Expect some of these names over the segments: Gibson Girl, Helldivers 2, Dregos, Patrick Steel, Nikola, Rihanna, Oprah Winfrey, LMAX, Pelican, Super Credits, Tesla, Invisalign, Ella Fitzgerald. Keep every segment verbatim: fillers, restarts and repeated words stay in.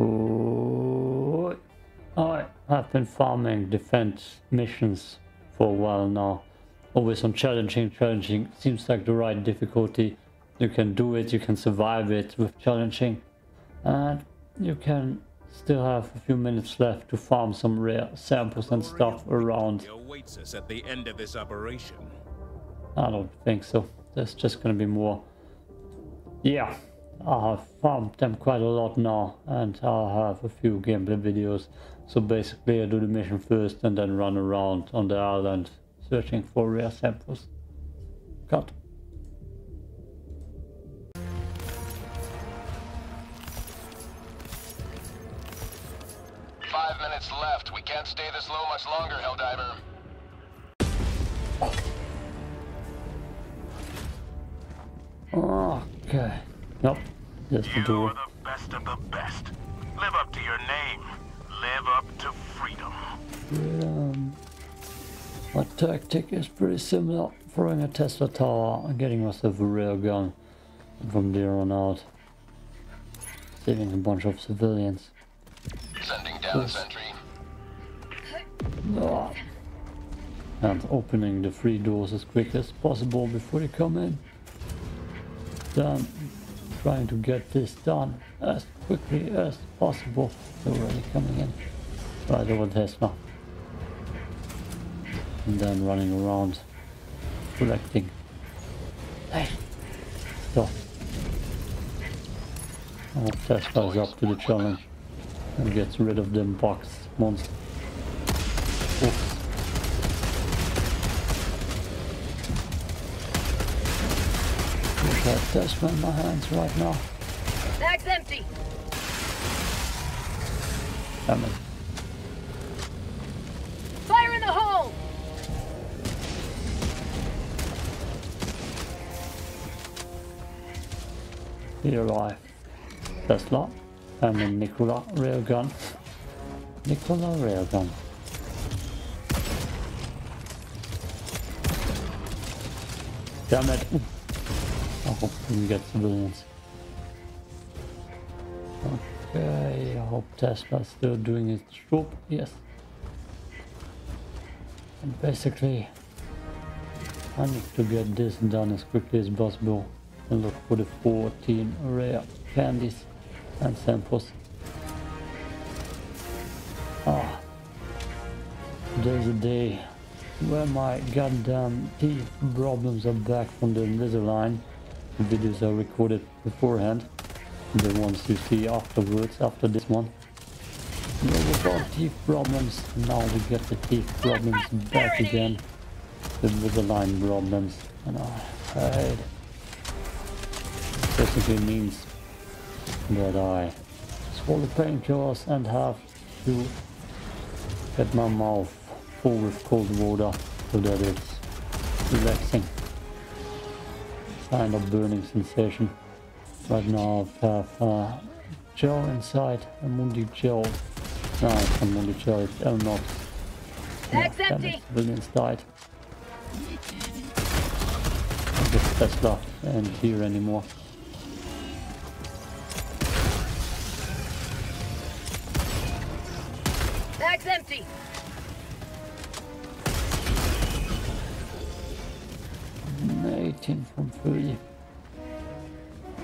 Ooh. I have been farming defense missions for a while now. Always on challenging, challenging. Seems like the right difficulty. You can do it, you can survive it with challenging. And you can still have a few minutes left to farm some rare samples and stuff around. Awaits us at the end of this operation. I don't think so. There's just gonna be more. Yeah, I have farmed them quite a lot now, and I have a few gameplay videos. So basically I do the mission first and then run around on the island searching for rare samples. Cut. Five minutes left. We can't stay this low much longer, Helldiver. Okay. Nope. Just the door. You are the best of the best. Live up to your name. Live up to freedom. Freedom. My tactic is pretty similar. Throwing a Tesla tower and getting myself a real gun. And from there on out, saving a bunch of civilians. Sending down the sentry. Oh. And opening the three doors as quick as possible before they come in. Done. Trying to get this done as quickly as possible. They're already coming in. Right over Tesla. And then running around. Collecting. Hey! Stop. Oh, Tesla is up to the challenge. And gets rid of them box monster. Oops. I got Tesla in my hands right now. Bag's empty. Damn it. Fire in the hole. Here arrive Tesla. I'm a Nikola railgun. Nikola railgun. Damn it! I hope we can get civilians. Okay, I hope Tesla's still doing his job. Yes. And basically, I need to get this done as quickly as possible and look for the fourteen rare candies and samples. Ah, today's a day where my goddamn teeth problems are back from the Invisalign. The videos are recorded beforehand, the ones you see afterwards, after this one. No, without teeth problems, now we get the teeth problems back again. The Invisalign problems, and I hate it. Basically means that I swallow painkillers and have to get my mouth full with cold water so that it's relaxing. Kind of burning sensation. Right now I have uh, gel inside, a Mundi gel. No, it's a Mundi gel, it's L M A X. Damn, civilians died. I guess Tesla isn't here anymore. Empty. eighteen from thirty.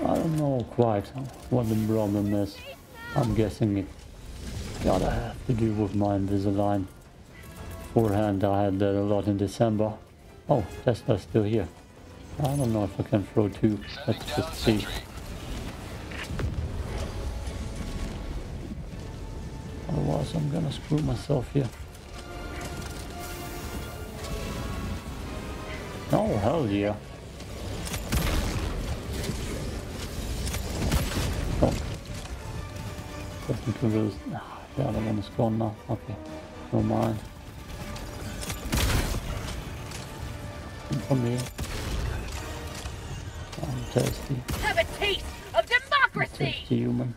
I don't know quite what the problem is. I'm guessing it gotta have to do with my Invisalign. Beforehand I had that a lot in December. Oh, Tesla's still here. I don't know if I can throw two. Let's just see. Otherwise I'm gonna screw myself here. Oh hell yeah. Oh. Doesn't lose. Ah, the other one is gone now. Okay. Never mind. And from here. I'm thirsty. Have a taste of democracy! I'm thirsty human.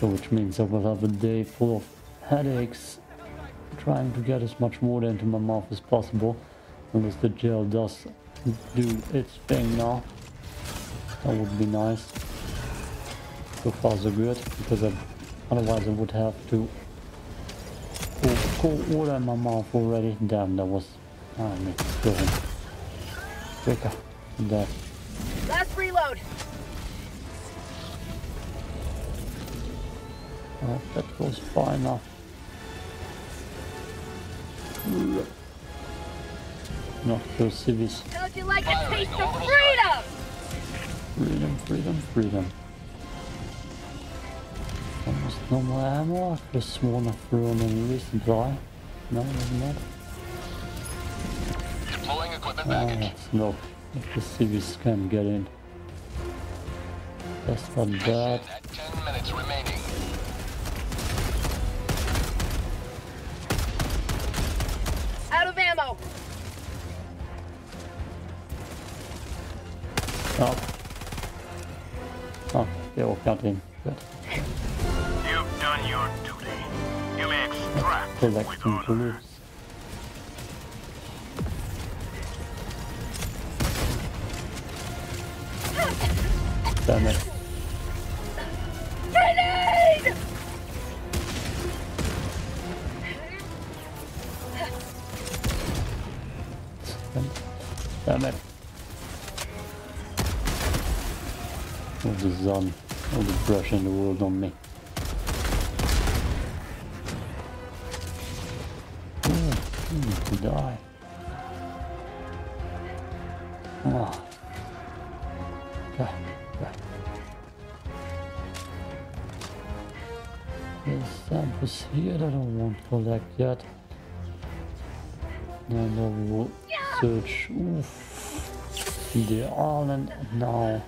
Which means I will have a day full of headaches trying to get as much water into my mouth as possible, unless the gel does do its thing now. That would be nice. So far so good, because I, otherwise I would have to co-order my mouth already. Damn, that was... I need to go home. Quicker. That. Last reload! Uh, that goes far enough. Not those cities. Don't you like a taste of freedom? Freedom, freedom, freedom. Almost no more ammo. I just wanna throw them in the least dry. No, not. Deploying equipment package. Let's go. If the cities can get in. That's not bad. ten minutes remaining. Out of ammo. Oh. Oh, they all got in. Good. You've done your duty. You may extract with honor. Damn it. Grenade! Damn it. All the sun, all the brush in the world on me. Oh, I need to die. Oh. God, God. There's samples here that I won't collect yet. And I will search. Oof. The island now.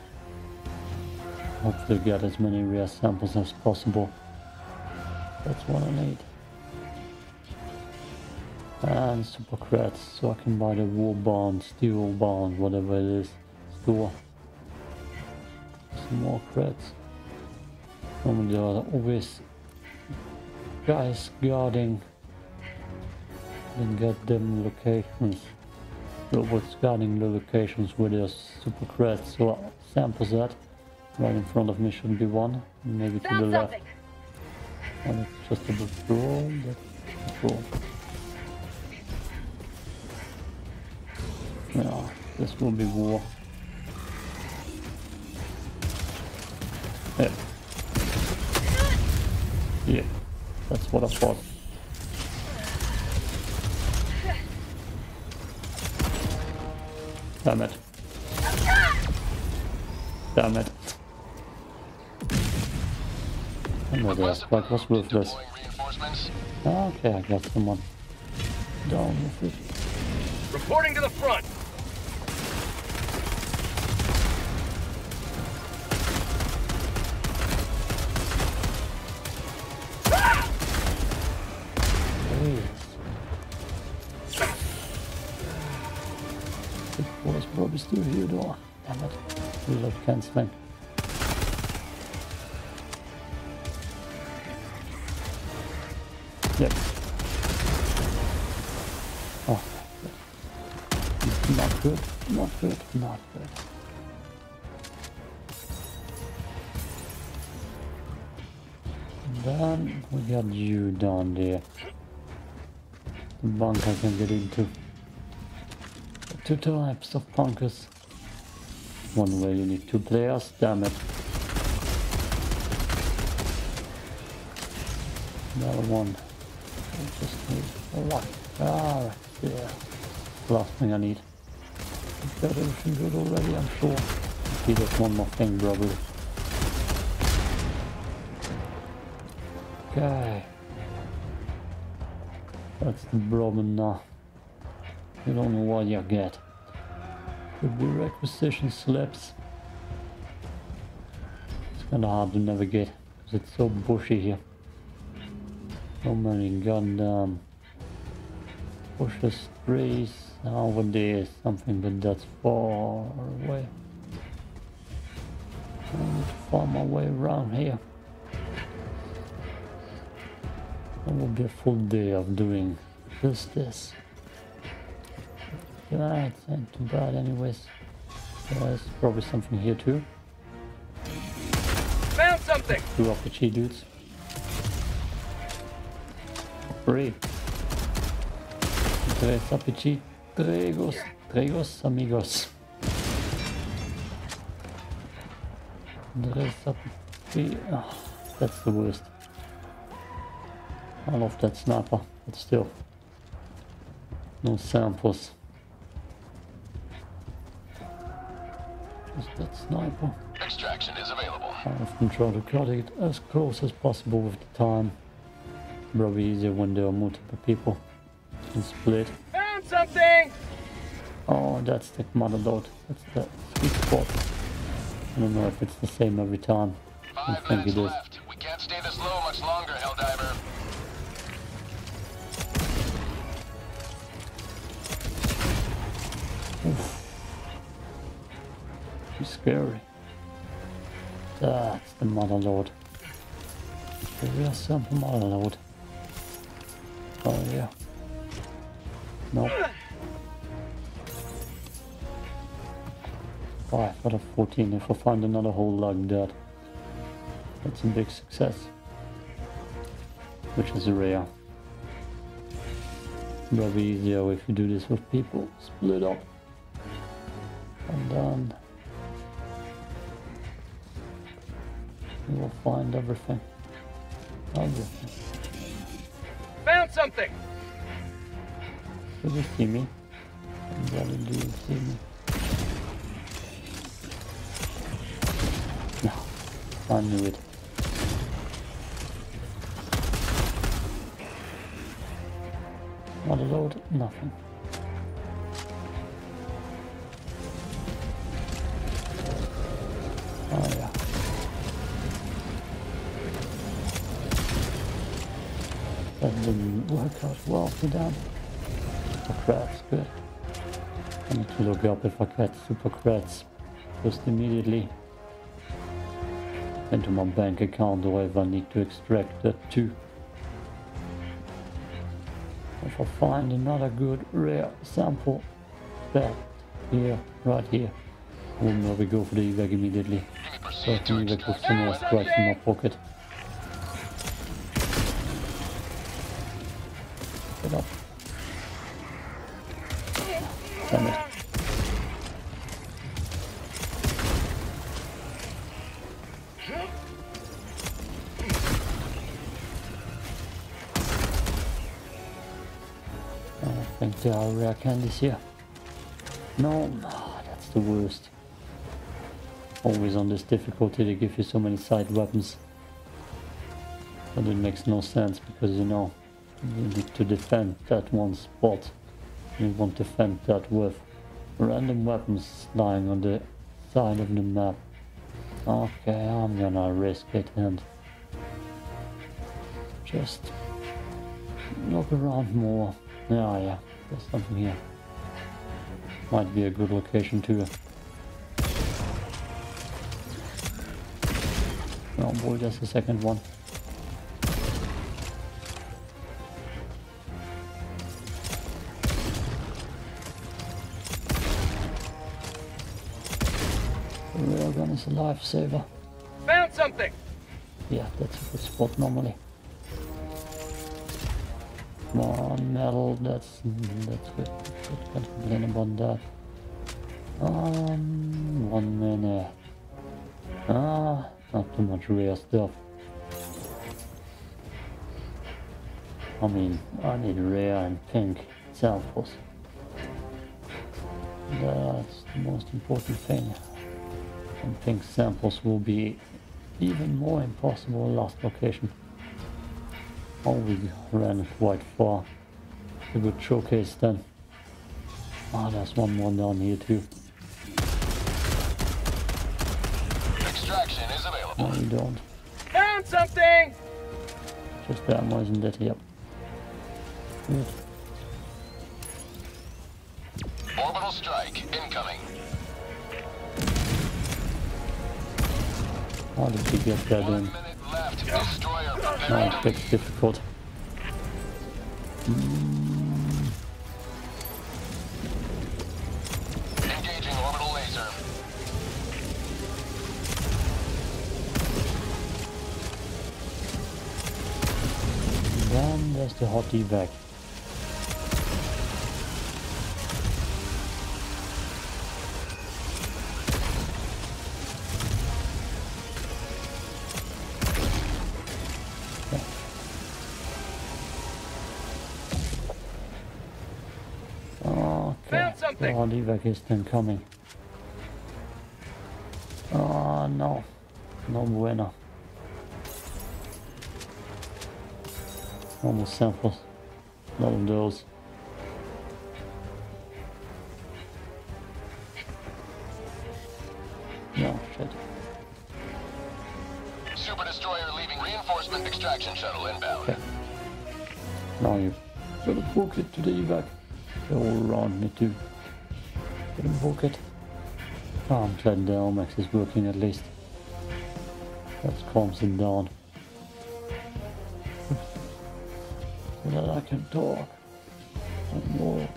Hopefully get as many rare samples as possible. That's what I need. And super creds, so I can buy the wool bound, steel bound, whatever it is. Store. Some more creds. Normally there are always guys guarding. Then get them locations. Robots guarding the locations where there's super creds. So I'll sample that. Right in front of me should be one, maybe to the left. And it's just a withdrawal, that's cool. Yeah, this will be war. Yeah. Yeah, that's what I thought. Damn it. Damn it. That was worthless. Okay, I got someone. Down with it. Reporting to the front. Ah! Jeez. It was probably still here, though. Damn it. Reload canceling. Yep. Oh, not good, not good, not good. And then we got you down there. The bunker I can get into. Two types of bunkers. One way you need two players, damn it. Another one. I just need a lot. Ah, yeah. Last thing I need. I've got everything good already, I'm sure. I see there's one more thing, probably. Okay. That's the problem now. You don't know what you get. Could be requisition slips. It's kinda hard to navigate, because it's so bushy here. So many goddamn bushes, trees, over there is something, but that's far away. I need to find my way around here. That will be a full day of doing just this. Yeah, it's not too bad anyways. There's probably something here too. Found something! Contact. Two R P G dudes. Brave. Tres R P G. Dregos. Dregos amigos. Tres R P G. Oh, that's the worst. I love that sniper, but still. No samples. Just that sniper. Extraction is available. I often try to cut it as close as possible with the time. Probably easier when there are multiple people. You can split. Found something! Oh, that's the mother load. That's the sweet spot. I don't know if it's the same every time. I Five think it is. Left. We can't stay this low much longer, Helldiver. She's scary. That's the mother lord. The real simple mother lord. Oh yeah. Nope. five out of fourteen if I find another hole like that. That's a big success. Which is rare. Probably easier if you do this with people. Split up. And then we will find everything. Everything. Found something! Do you see me? Daddy, do you see me? No. I knew it. Not a load, nothing. Oh yeah. That didn't work out well for them. Super crats, good. I need to look up if I get super crats. Just immediately into my bank account, or if I need to extract that too. If I find another good rare sample, that here, right here, I will probably go for the evac immediately. So I can evac with some more scraps in my pocket. Get up. Damn it. I think there are rare candies here. No, oh, that's the worst. Always on this difficulty they give you so many side weapons. But it makes no sense because you know you need to defend that one spot. You won't defend that with random weapons lying on the side of the map. Okay, I'm gonna risk it and just look around more. Yeah, yeah, there's something here. Might be a good location too. Oh boy, there's the second one. The railgun is a lifesaver. Found something! Yeah, that's a good spot normally. More metal, that's that's good. I can't complain about that. Um, one minute. Ah, not too much rare stuff. I mean, I need rare and pink samples. That's the most important thing. And pink samples will be even more impossible last location. Oh, we ran quite far. A good showcase then. Ah, oh, there's one more down here too. Extraction is available. No, you don't. Found something! Just the ammo isn't it? Yep. Good. Orbital strike incoming. How did we get that in? No, it's difficult. Mm. Engaging orbital laser. Where's the hottie back? Oh, the evac is then coming. Oh no, no bueno. Almost samples, a lot of those. No shit. Super destroyer leaving reinforcement extraction shuttle inbound. Okay. Now you sort of hook it to the evac. They're all around me too. Didn't book it. Oh, I'm glad the L MAX is working at least. That calms it down. So that I can talk and walk.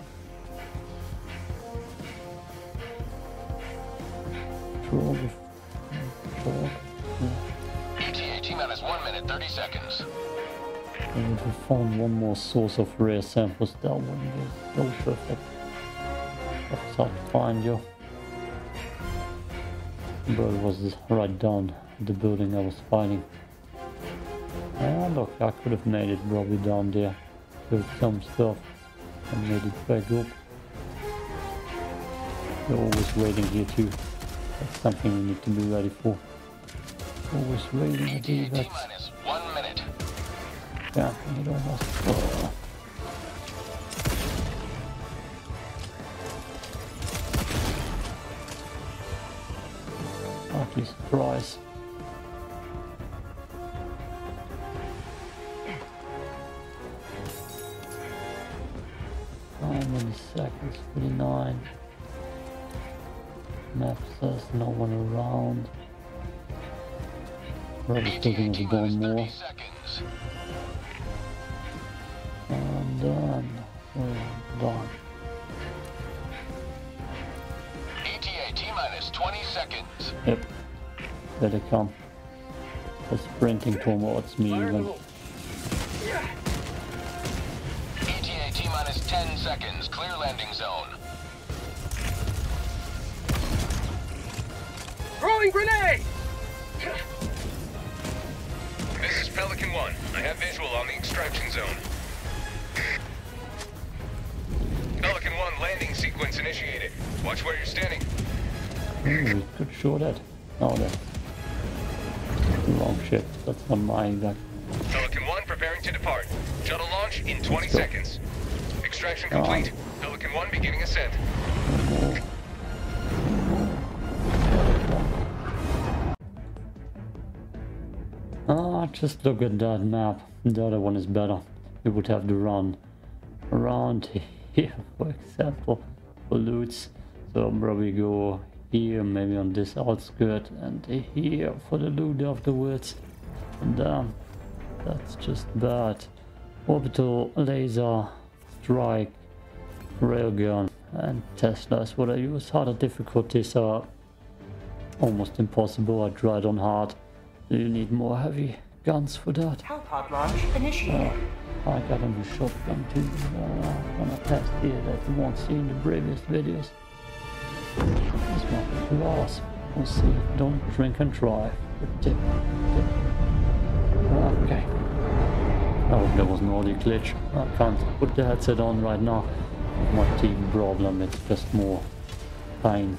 Probably talk. E T A T-man is one minute thirty seconds. And if we found one more source of rare samples, that wouldn't be so perfect. That's how to find you. The bird was right down the building I was finding. And look, I could have made it probably down there with some stuff and made it back up. They're always waiting here too. That's something we need to be ready for. Always waiting at the event. Yeah, I need almost. Oh. Surprise. How many seconds? forty-nine. Map says no one around. Probably taking us one more. And then we're done. E T A T minus twenty seconds. Yep. Better come. The sprinting towards me even. E T A T minus ten seconds, clear landing zone. Throwing grenade! This is Pelican one. I have visual on the extraction zone. Pelican one, landing sequence initiated. Watch where you're standing. Hmm, good shot at. Oh, there. Wrong ship, that's not my exact. Pelican one preparing to depart. Shuttle launch in twenty seconds. Extraction complete. Oh. Pelican one beginning ascent. Ah, just look at that map. The other one is better. We would have to run around here, for example, for loots. So I'll probably go here, maybe on this outskirt, and here for the loot afterwards. And damn, that's just bad. Orbital, laser, strike, railgun, and Tesla is what I use. Harder difficulties are almost impossible. I tried on hard. You need more heavy guns for that. Helipod launch initiated. Uh, I got a new shotgun too. Uh, I'm gonna test here that you won't see in the previous videos. This one glass. We'll see. Don't drink and drive. Tip. Tip. Okay. Oh, there was an audio glitch. I can't put the headset on right now. My team problem. It's just more pain.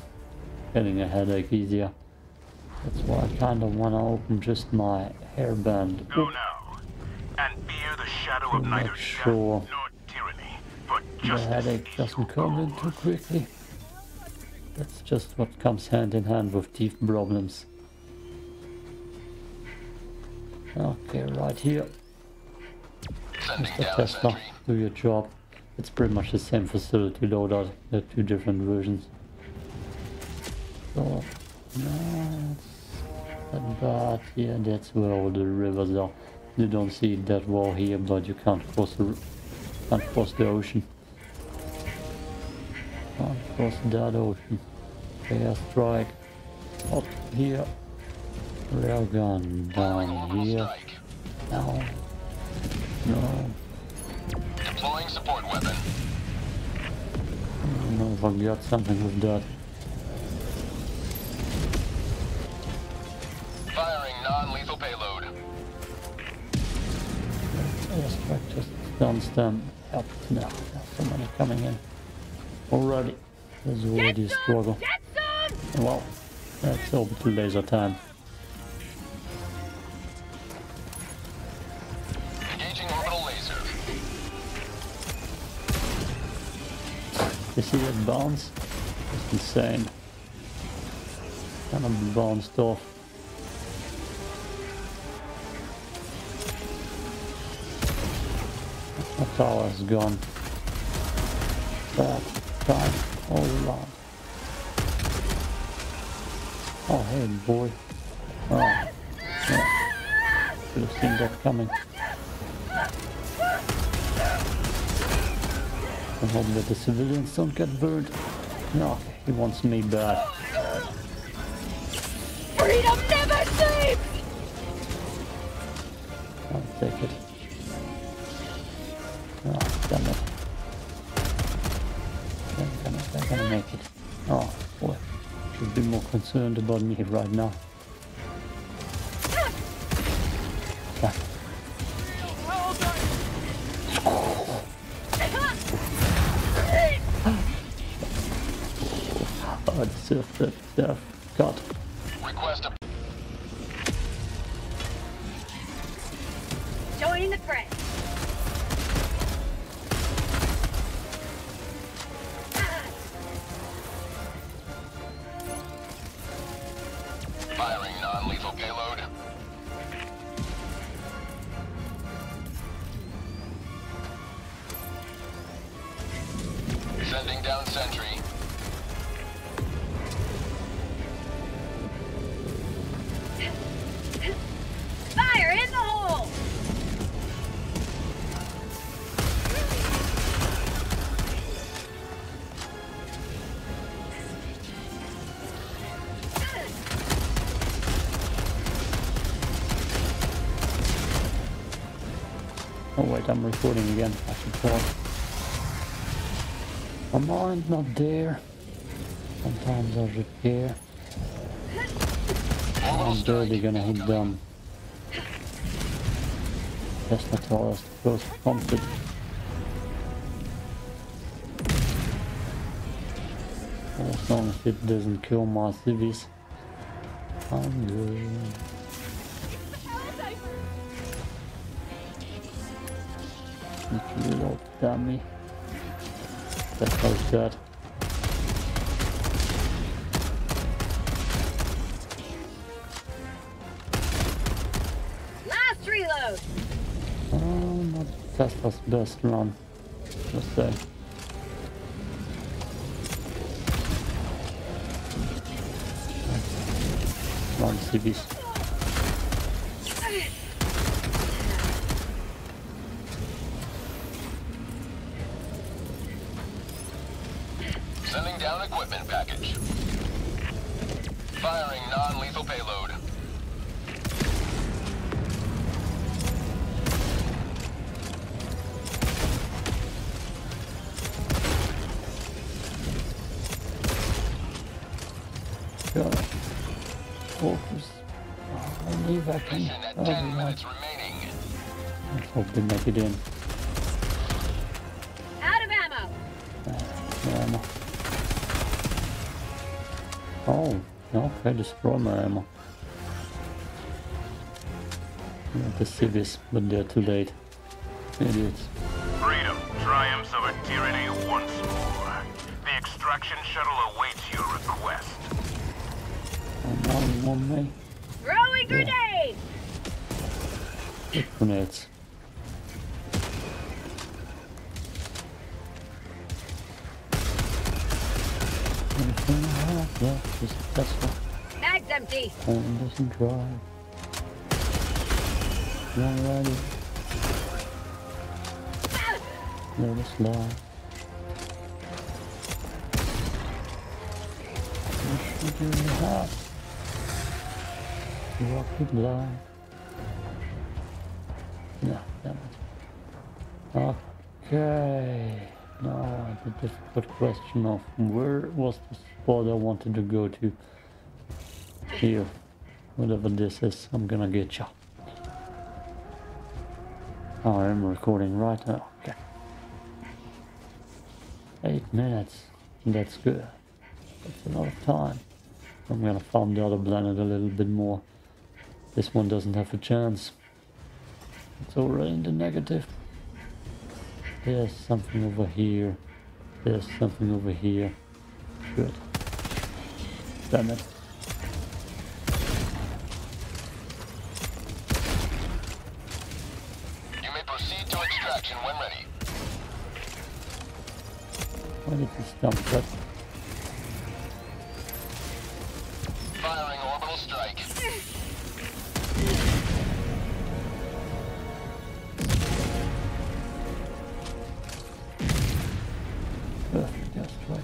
Getting a headache easier. That's why I kind of want to open just my hairband. Go now, and fear the shadow of neither death nor tyranny. But just the headache doesn't come in too quickly. That's just what comes hand in hand with teeth problems. Okay, right here. Mister Tesla, do your job. It's pretty much the same facility loadout. There are two different versions. So, that's bad. Yeah, that's where all the rivers are. You don't see that wall here, but you can't cross the, can't cross the ocean. Across that ocean. Airstrike up here. Railgun down here. No. No. Deploying support weapon. I don't know if I've got something with that. Firing non-lethal payload. Yes, I just don't stand up now. Somebody coming in already. There's already a struggle. Well, that's orbital laser time. You see that bounce? It's insane. Kind of bounced off. The tower is gone. That time all around. Oh hey boy. Oh yeah. Should have seen that coming. I hope that the civilians don't get burned. No, he wants me bad. Oh, no. Freedom never sleeps! I'll take it. Oh, damn it. They're gonna, they're gonna make it. Oh, boy. Should be more concerned about me right now. I deserve that death. God. Request a... Join the fray. Firing non-lethal payload. Sending down sentry. Oh wait, I'm recording again, I should pause. My mind not there. Sometimes I repair. I'm barely gonna hit them. Tesla tower is close to conflict. As long as it doesn't kill my civies, I'm good. You little dummy. That's how it's dead. Last reload! Oh, not Tesla's best run. Just say. One C Bs. Sending down equipment package. Firing non-lethal payload. Go. Focus. I believe I can. Mission at ten minutes remaining. I hope they make it in. Out of ammo. Uh, ammo. Oh, okay, destroy my ammo. Not the civies, but they're too late. Idiots. Freedom triumphs over tyranny once more. The extraction shuttle awaits your request. And now you want me? Throwing grenade! Yeah. Grenades. Yeah, just Tesla. Mag's empty. And doesn't drive. Not ready. Let us slide. What should you have? Rocket blind. No, damn it. Oh, Okay, now it's a difficult question of where was the spot I wanted to go to. Here, whatever this is, I'm gonna get you. I am recording right now. Okay. Eight minutes. That's good. That's a lot of time. I'm gonna farm the other planet a little bit more. This one doesn't have a chance. It's already in the negative. There's something over here. There's something over here. Good. Damn it. You may proceed to extraction when ready. Why did this dump that? Firing orbital strike. Perfect, that's right.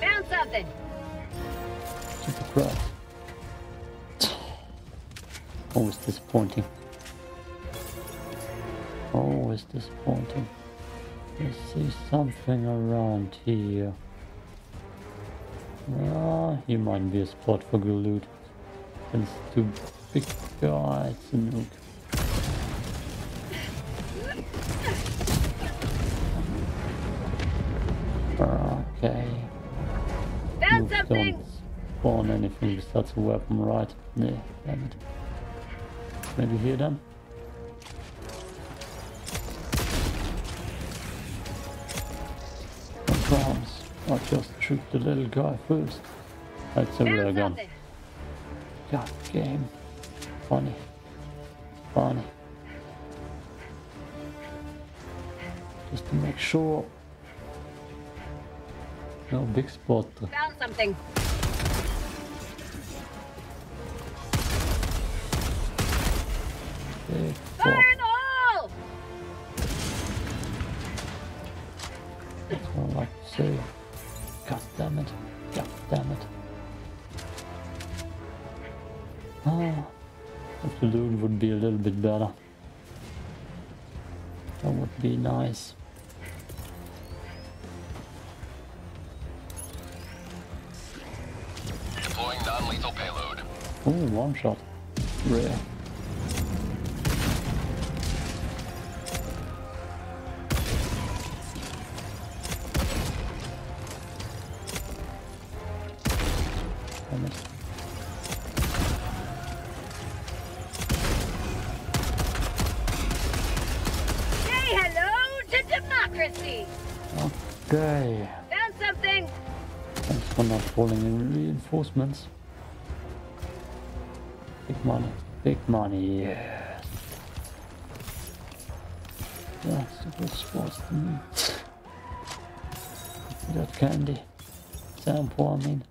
Found something. Super crap. Always disappointing. Always disappointing. I see something around here. Ah, here might be a spot for good loot. It's too big. Ah, it's a nuke. Okay. Found something. Don't spawn anything besides a weapon, right? Yeah, damn it. Maybe here then? I just shoot the little guy first. That's a rare gun. God game. Funny. Funny. Just to make sure. No big spot. Found something. Big spot. That's what I like to see. God damn it. God damn it. Ah, if the loot would be a little bit better. That would be nice. Deploying non-lethal payload. Ooh, one shot. Rare. Okay. Found something. Thanks for not falling in reinforcements. Big money. Big money. Yes. That's a good spot to me. That candy. Sample, I mean.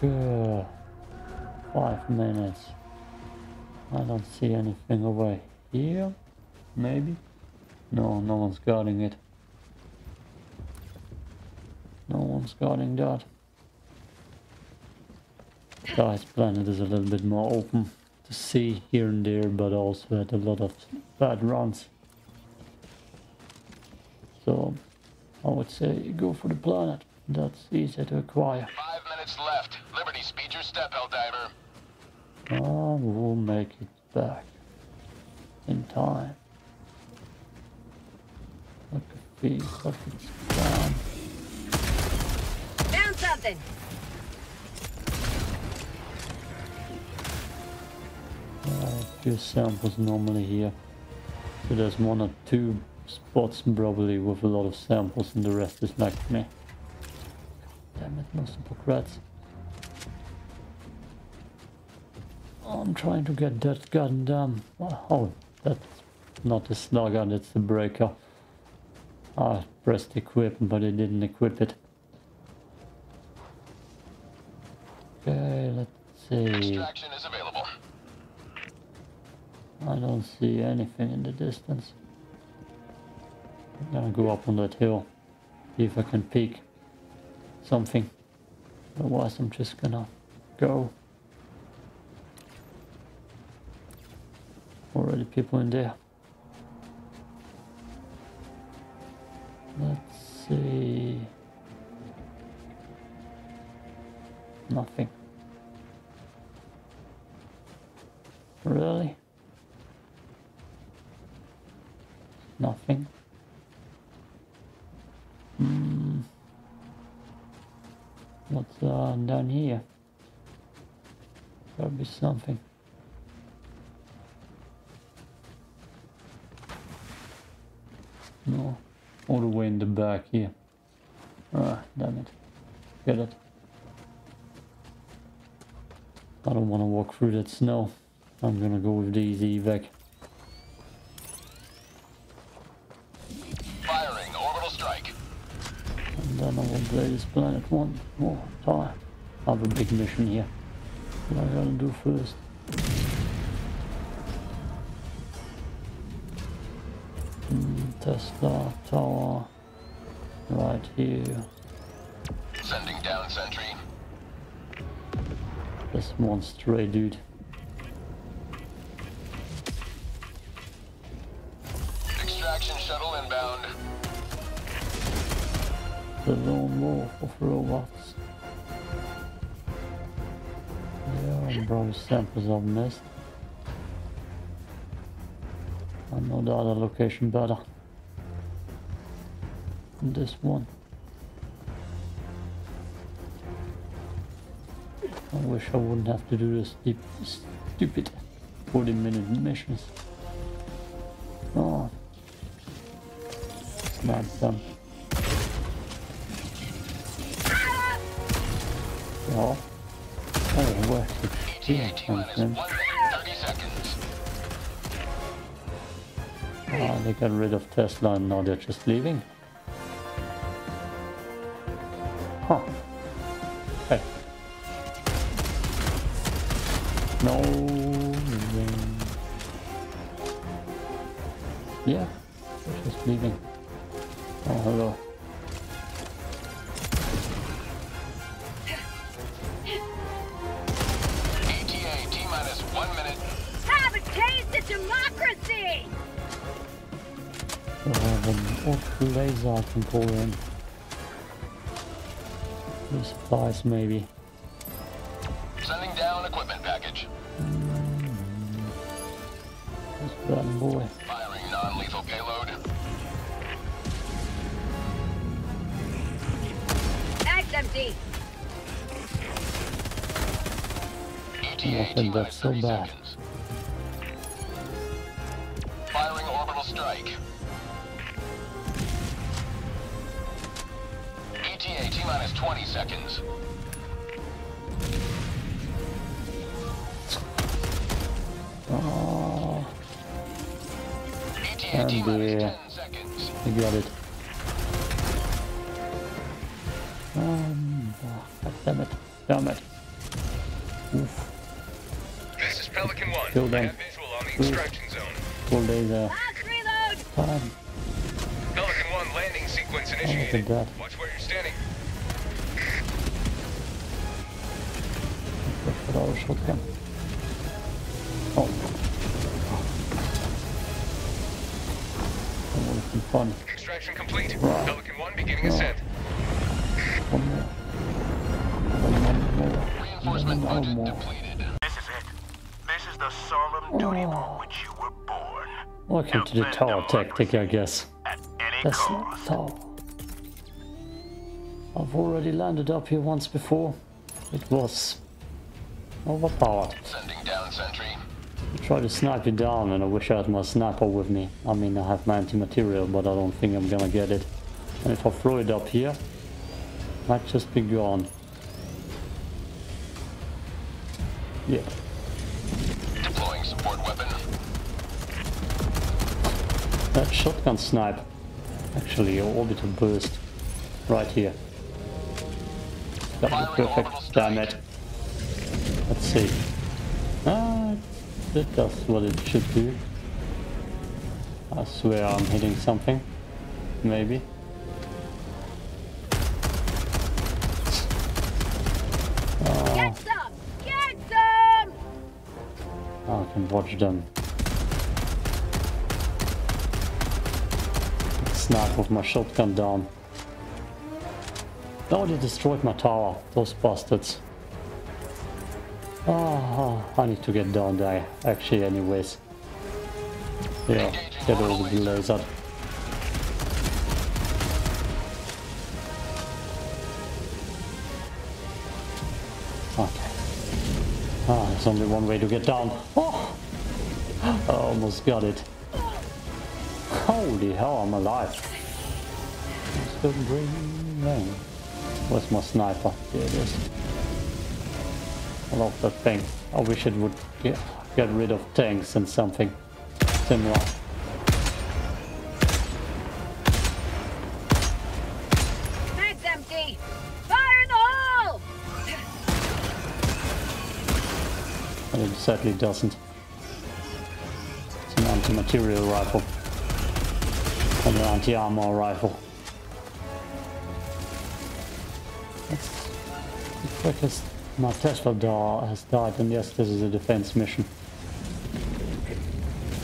Good. Five minutes. I don't see anything away here. Maybe? No, no one's guarding it. No one's guarding that. This planet is a little bit more open to see here and there, but also had a lot of bad runs. So, I would say go for the planet. That's easier to acquire. Five minutes left. Liberty, speed your step, Helldiver. Ah, we'll make it back in time. Look at these, look at this down. Found something! Uh, a few samples normally here. So there's one or two spots probably with a lot of samples and the rest is like me. God damn it, no supercrats. I'm trying to get that gun down. Oh, that's not the slug gun, it's the breaker. I pressed equip, but it didn't equip it. Okay, let's see. Extraction is available. I don't see anything in the distance. I'm gonna go up on that hill. See if I can peek something. Otherwise I'm just gonna go. already people in there. Let's see. Nothing. Really? Nothing. Hmm. What's uh, down here? There'll be something. No. All the way in the back here. Ah, damn it. Get it. I don't want to walk through that snow. I'm gonna go with the easy evac. Firing orbital strike. And then I will play this planet one more time. I have a big mission here. What I gotta do first. Mm, Tesla tower. Right here. Sending down sentry. This one stray dude. The lone wolf of robots. Yeah, probably samples I've missed. I know the other location better. This one. I wish I wouldn't have to do this deep, stupid forty minute missions. Oh. That's done. Oh, it worked. Ah, they got rid of Tesla and now they're just leaving. Huh. Hey. No. Yeah, they're just leaving. Oh, hello. What laser I can pull in? The supplies maybe. Sending down equipment package. Mm-hmm. That's bad boy. Firing non-lethal payload. Bag's empty. E T A that's so bad. Seconds. Firing orbital strike. Minus twenty seconds. Oh. And yeah, I got it. Um, oh, damn it! Damn it! Oof. This is Pelican One. Kill them. Visual on the extraction zone. Full laser. Time. Pelican One landing sequence initiated. Watch where you're standing. Our shotgun. Oh. That would have been fun. Extraction complete. Right. Pelican one beginning no. Ascent. One more. One more. Reinforcement budget depleted. This is it. This is the solemn duty oh. for which you were born. Welcome now to the tower tactic, I guess. That's the tower. I've already landed up here once before. It was overpowered. Sending down sentry. I tried to snipe it down and I wish I had my sniper with me. I mean, I have my anti-material, but I don't think I'm gonna get it. And if I throw it up here, it might just be gone. Yeah. Deploying support weapon. That shotgun snipe. Actually, your orbital burst. Right here. That was perfect. Damn it. Let's see. Ah, it does what it should do. I swear I'm hitting something. Maybe. Uh, Get some! Get some! I can watch them. snipe with my shotgun down. Oh, they destroyed my tower, those bastards. Oh, I need to get down there, actually, anyways. Yeah, get all the blazed up. Okay. Ah, there's only one way to get down. Oh! I almost got it. Holy hell, I'm alive. Still green rain. Where's my sniper? There it is. I love that thing. I wish it would get, get rid of tanks and something similar. That's empty! Fire in the hole! But it sadly doesn't. It's an anti-material rifle. An anti-armor rifle. That's the quickest my Tesla door has died, and yes, this is a defense mission.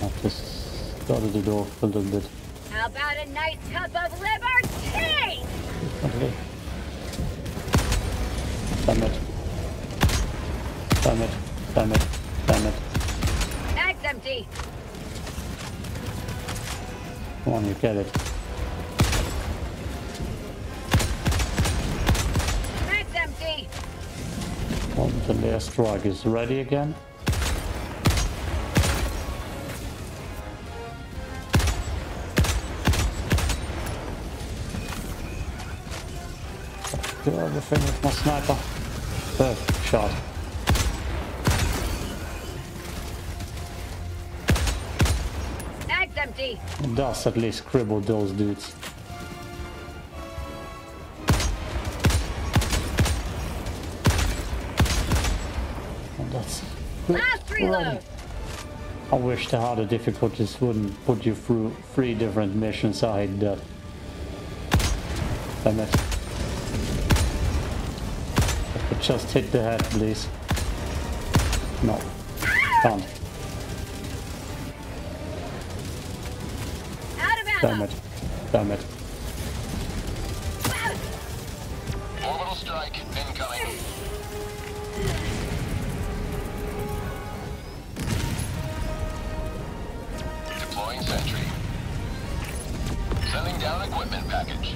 I've just started the door for a little bit. How about a nice cup of liberty? Okay. Damn it. Damn it. Damn it. Damn it. That's empty. Come on, you get it. That's empty. Well, the airstrike is ready again. Do everything with my sniper. Perfect shot. Empty. It does at least cripple those dudes. And that's last reload. I wish the harder difficulties wouldn't put you through three different missions. I hate that. Damn it. I could just hit the head, please. No. Can't. Damn it. Damn it. Orbital strike incoming. Deploying sentry. Sending down equipment package.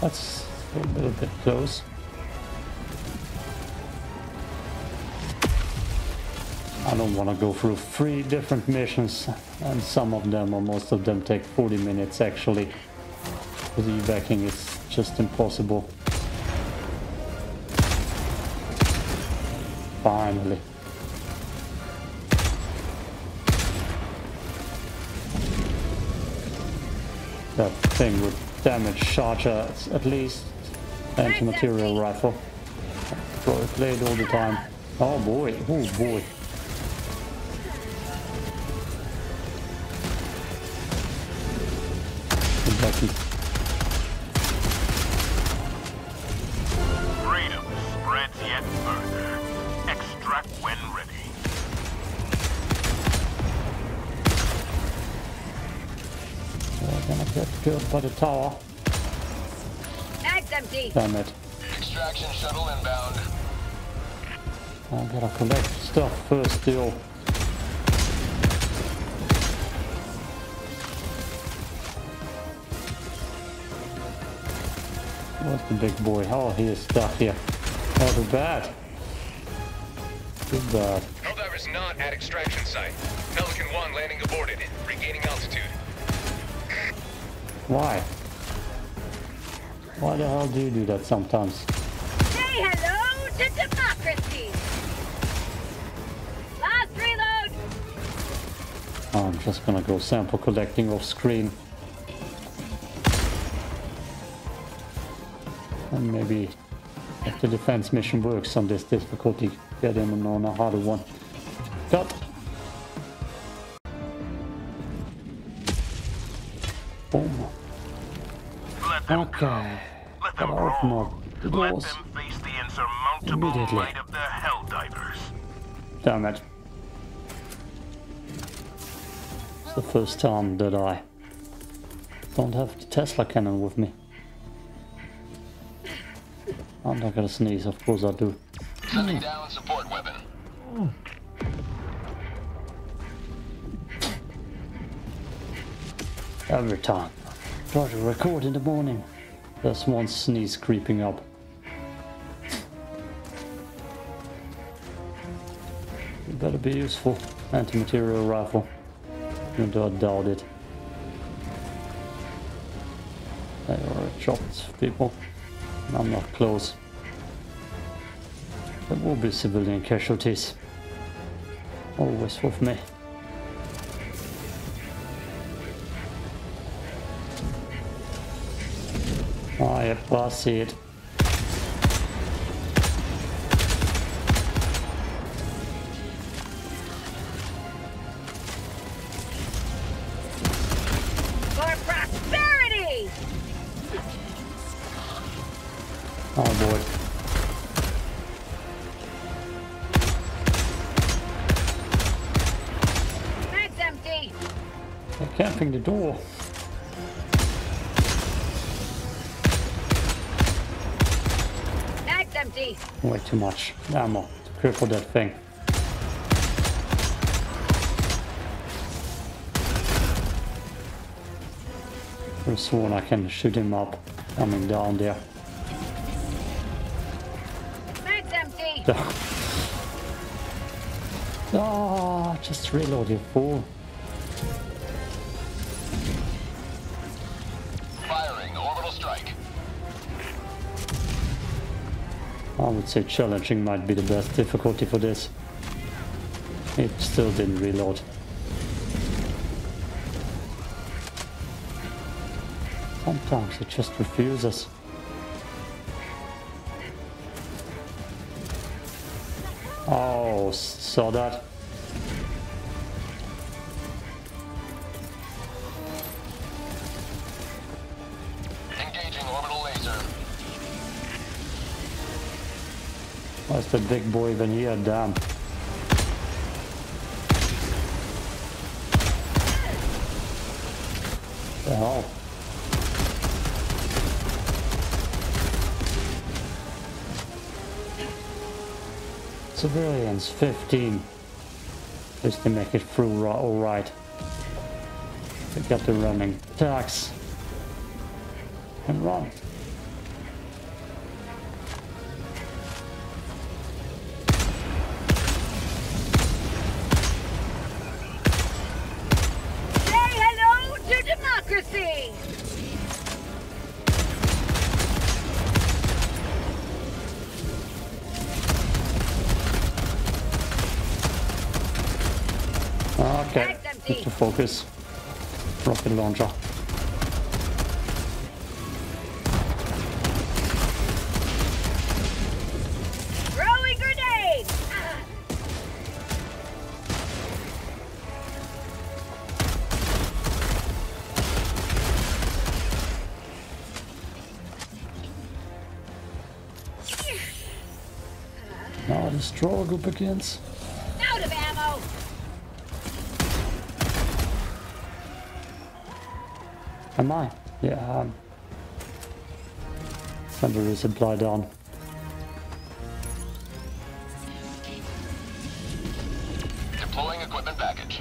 That's a little bit close. I don't want to go through three different missions, and some of them, or most of them, take forty minutes actually. The evacuing is just impossible. Finally. That thing would damage charger at least, anti-material rifle. I play it all the time. Oh boy, oh boy. Freedom spreads yet further. Extract when ready. We're gonna get killed by the tower. That's empty. Damn it. Extraction shuttle inbound. I gotta collect stuff first, still. Where's the big boy? Oh, he is stuck here. Oh, too bad. Too bad. Helldivers not at extraction site. Pelican one landing aborted. Regaining altitude. Why? Why the hell do you do that sometimes? Say hello to democracy! Last reload! Oh, I'm just gonna go sample collecting off screen. And maybe if the defense mission works on this difficulty, get him on a harder one. Cut! Boom. Let them okay. Let them roll. More Let them face the insurmountable might of the Helldivers. Damn it. the first time that I don't have the Tesla cannon with me. I'm not gonna sneeze, of course I do. Sending down support weapon. Oh. Every time I try to record in the morning, there's one sneeze creeping up. It better be useful, anti-material rifle. You don't doubt it. They are chopped people. I'm not close. There will be civilian casualties. Always with me. Ah, yep, I see it. Door. That's empty. Way too much ammo to cripple that thing. Pretty soon I can shoot him up coming down there. That's empty. Oh, just reload, you fool. I would say challenging might be the best difficulty for this. It still didn't reload. Sometimes it just refuses. Oh, saw that. Why's the big boy even here? Damn. What the hell? Civilians, fifteen. At least they make it through alright. They got the running attacks. And run. Okay, need to focus. Rocket launcher. Throwing grenade! Now the struggle begins. Am I? Yeah, um, send a resupply down. Deploying equipment package.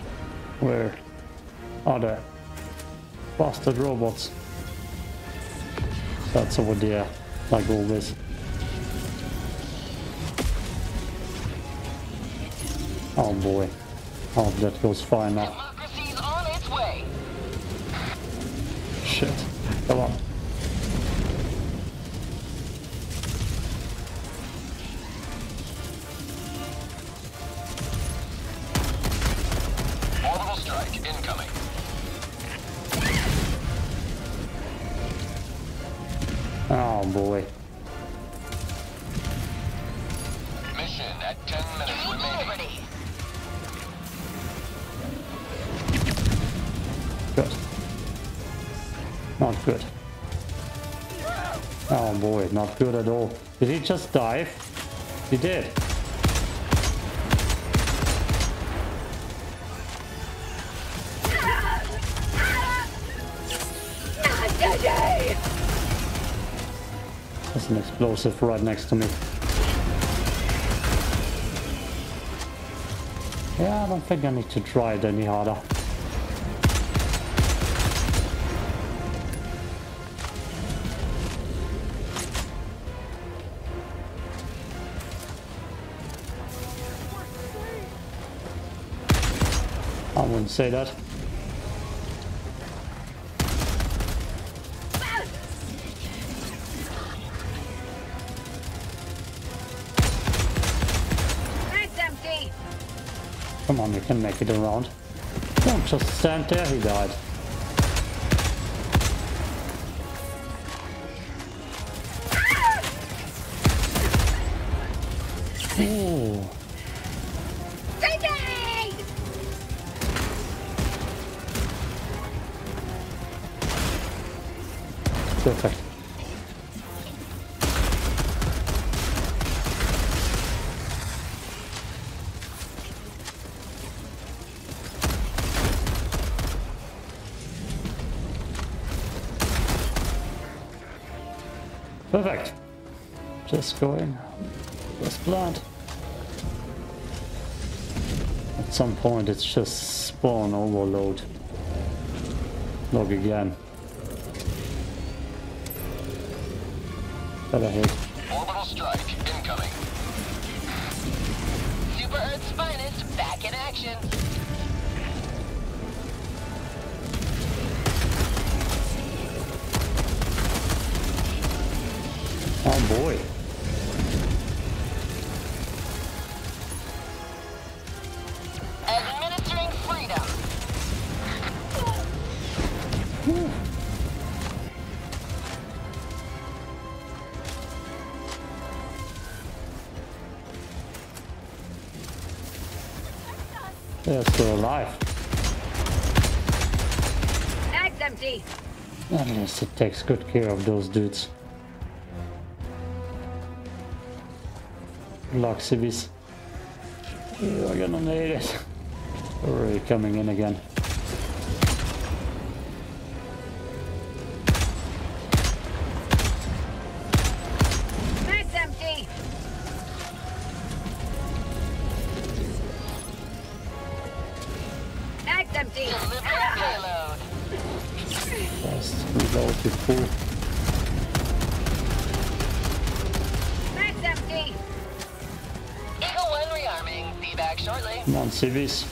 Where are the bastard robots? That's over there, like always. Oh boy, oh, that goes far enough. Shit. Come on. Orbital strike incoming. Oh boy. Mission at ten minutes remaining. Good. Not good. Oh boy, not good at all. Did he just dive? He did. There's an explosive right next to me. Yeah, I don't think I need to try it any harder. I wouldn't say that. Come on, you can make it around. Don't just stand there, he died. Ooh. Perfect. Perfect. Just go in. Just plant. At some point it's just spawn overload. Log again. Better hit. Orbital strike incoming. Super Earth's finest back in action. Oh boy. Administering freedom. Whew. They're still alive. Bag's empty. At least it takes good care of those dudes. Loxibis. You're gonna need it. Already coming in again. That's empty. That's empty. Ah. Just reload the fool. Shortly. Come on, C Vs.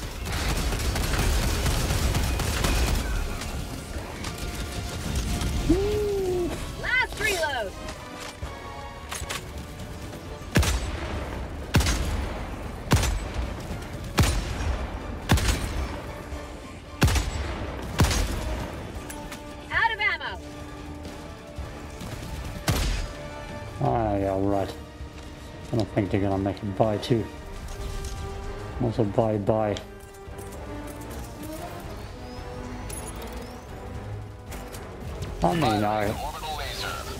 Last reload. Out of ammo. Ah, yeah, alright. I don't think they're gonna make it by two. Also, bye bye. I mean, I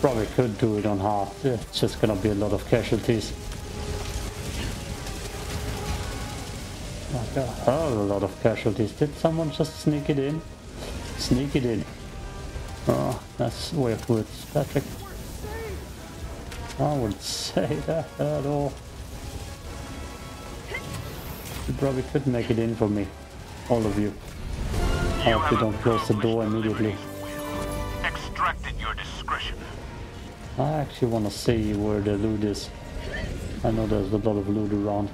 probably could do it on half. It's just gonna be a lot of casualties. Like a hell of a lot of casualties. Did someone just sneak it in? Sneak it in. Oh, that's weird words, Patrick. I wouldn't say that at all. You probably could make it in for me, all of you. I hope you don't close the door immediately. Extract at your discretion. I actually want to see where the loot is. I know there's a lot of loot around.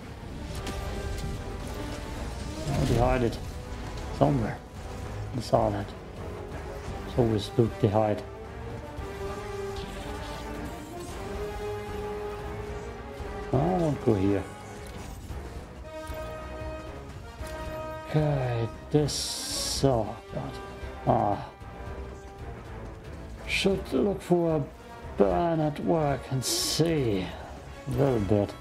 How do you hide it? Somewhere. I saw that. It's always loot they hide. I won't go here. Okay, this... oh god. Ah. Should look for a burn at work and see. A little bit.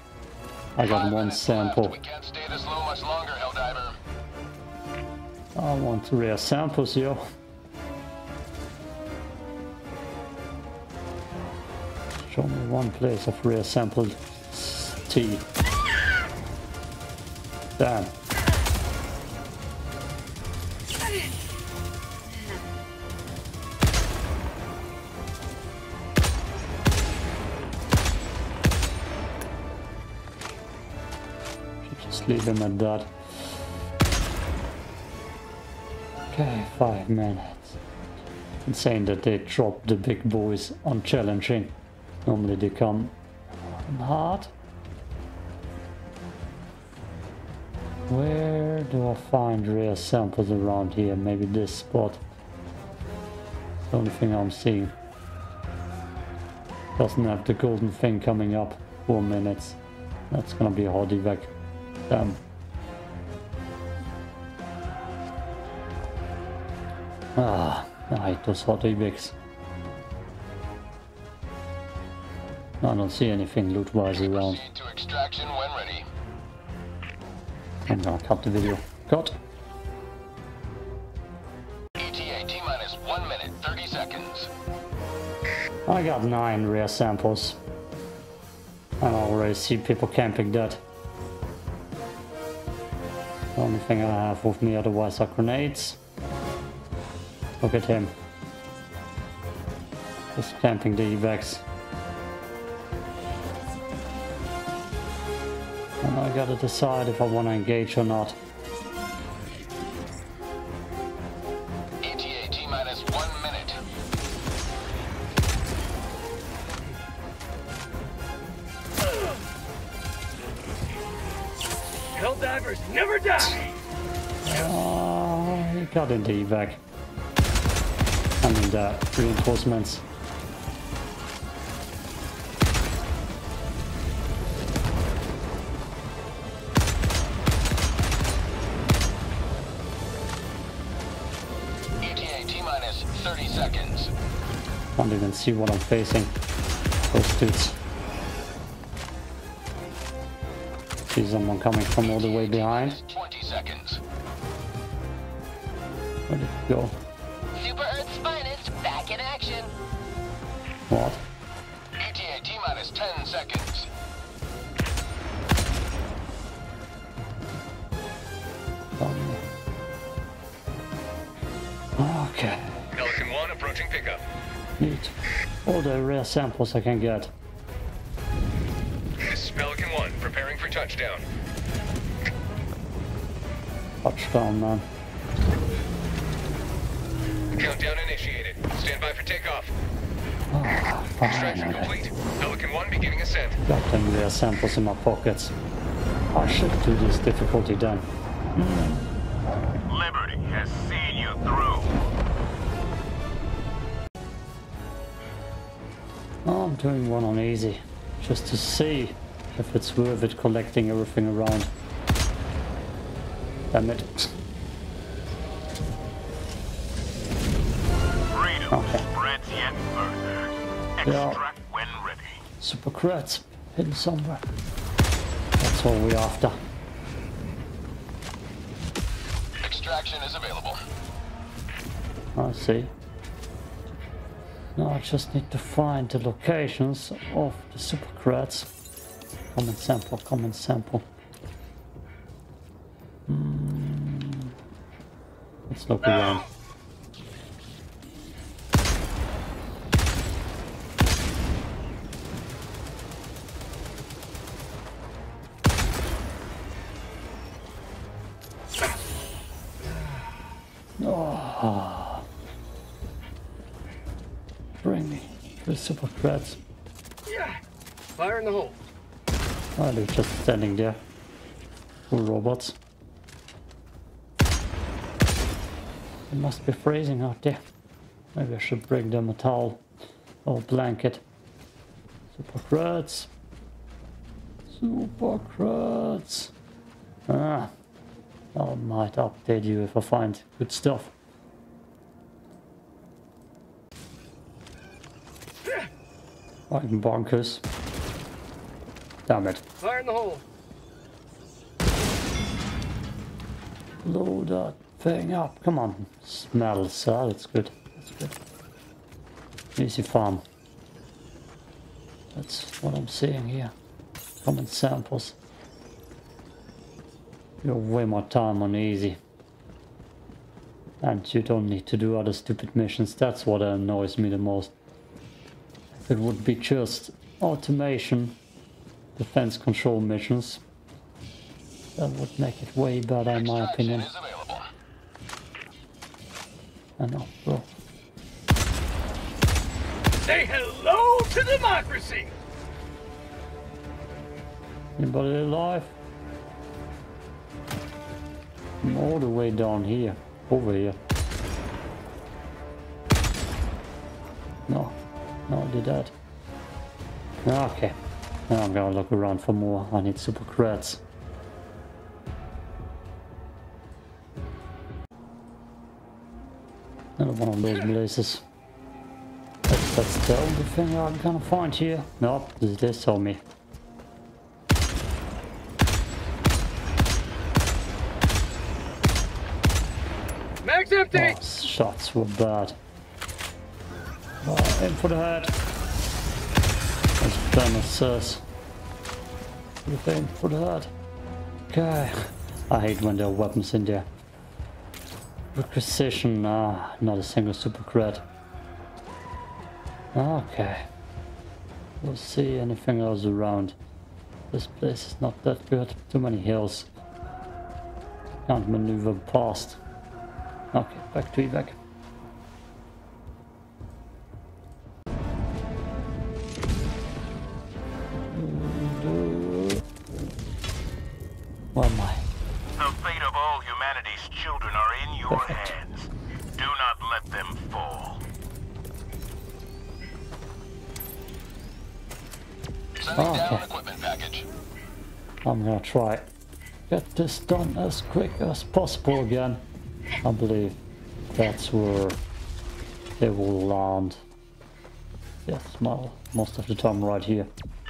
I got one sample. We can't stay this low much longer, Helldiver. I want rare samples, yo. Show me one place of rare sample tea. Damn. Just leave him at that. Okay, five minutes. Insane that they drop the big boys on challenging. Normally they come hard. Where do I find rare samples around here? Maybe this spot. It's the only thing I'm seeing. Doesn't have the golden thing coming up. Four minutes. That's gonna be a hard evac. Damn. Ah, I hate those hot evacs. I don't see anything loot-wise around. I'm gonna cut the video. Cut. E T A T minus one minute, thirty seconds. I got nine rare samples. And I already see people camping that. The only thing I have with me otherwise are grenades. Look at him. Just camping the evacs. And I gotta decide if I wanna engage or not. E T A T minus one minute. Helldivers never die! Oh, he got in the evac. I mean the reinforcements. I can't even see what I'm facing. Those dudes. See someone coming from all the way behind. Twenty seconds. Where did it go? Super Earth's finest back in action. What? E T A T minus ten seconds. Um. Okay. Pelican one approaching pickup. Neat. All the rare samples I can get. This is Pelican one, preparing for touchdown. Touchdown, man. Countdown initiated. Stand by for takeoff. Oh, extraction complete. Pelican one beginning ascent. Got them rare samples in my pockets. I should do this difficulty then. Liberty has seen you through. Oh, I'm doing one on easy, just to see if it's worth it collecting everything around. Damn it. Freedom okay. Spreads yet further. Extract yeah. When ready. Super creds hidden somewhere. That's all we're after. Extraction is available. I see. Now I just need to find the locations of the super creds. Common sample, common sample. Mm. Let's look around. Oh. Bring me the super creds. Yeah, fire in the hole. Oh, they're just standing there. Cool robots. It must be freezing out there. Maybe I should bring them a towel or a blanket. Super creds. Super creds. Ah, I might update you if I find good stuff. I'm bonkers. Damn it. Fire in the hole. Load that thing up. Come on. Smells. Ah, that's good. That's good. Easy farm. That's what I'm seeing here. Common samples. You're way more time on easy. And you don't need to do other stupid missions. That's what annoys me the most. It would be just automation, defense control missions. That would make it way better in my opinion. I know, bro. Say hello to democracy! Anybody alive? I'm all the way down here. Over here. No. No, I did that. Okay. Now I'm gonna look around for more. I need super creds. Another one of those blazes. That's, that's the only thing I'm gonna find here. Nope, they saw me. Max empty! Oh, shots were bad. Oh, aim for the head. That's damn assist. Aim for the head. Okay. I hate when there are weapons in there. Precision, ah, not a single super crit. Okay. We'll see anything else around. This place is not that good. Too many hills. Can't maneuver past. Okay, back to evac. Where am I? The fate of all humanity's children are in your Perfect. hands. Do not let them fall. Sending okay. down equipment package. I'm gonna try get this done as quick as possible again. I believe that's where they will land. Yes, well, most of the time right here.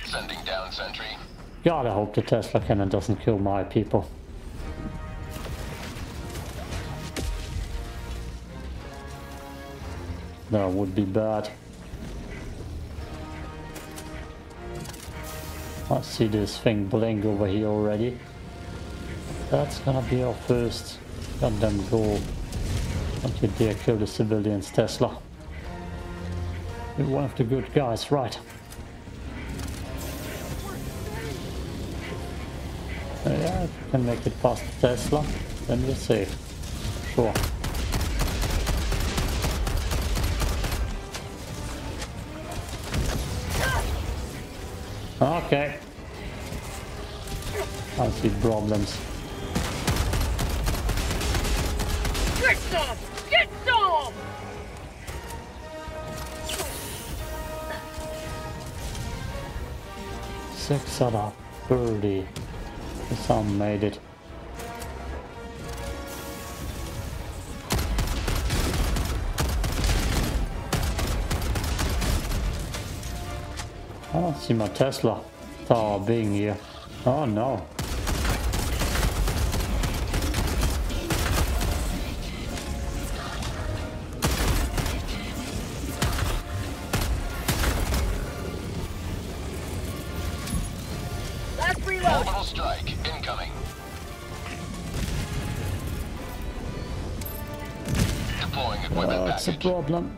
Sending down sentry. God, I hope the Tesla cannon doesn't kill my people. That would be bad. I see this thing blink over here already. That's gonna be our first goddamn goal. Don't you dare kill the civilians, Tesla. You're one of the good guys, right? Uh, yeah, if we can make it past Tesla, then we're safe. Sure. Okay. I see problems. Get some! Get some! Six out of thirty. Some made it. I don't see my Tesla tower being here. Oh no. Last reload. Multiple strike incoming. Deploying equipment uh, package. That's a problem.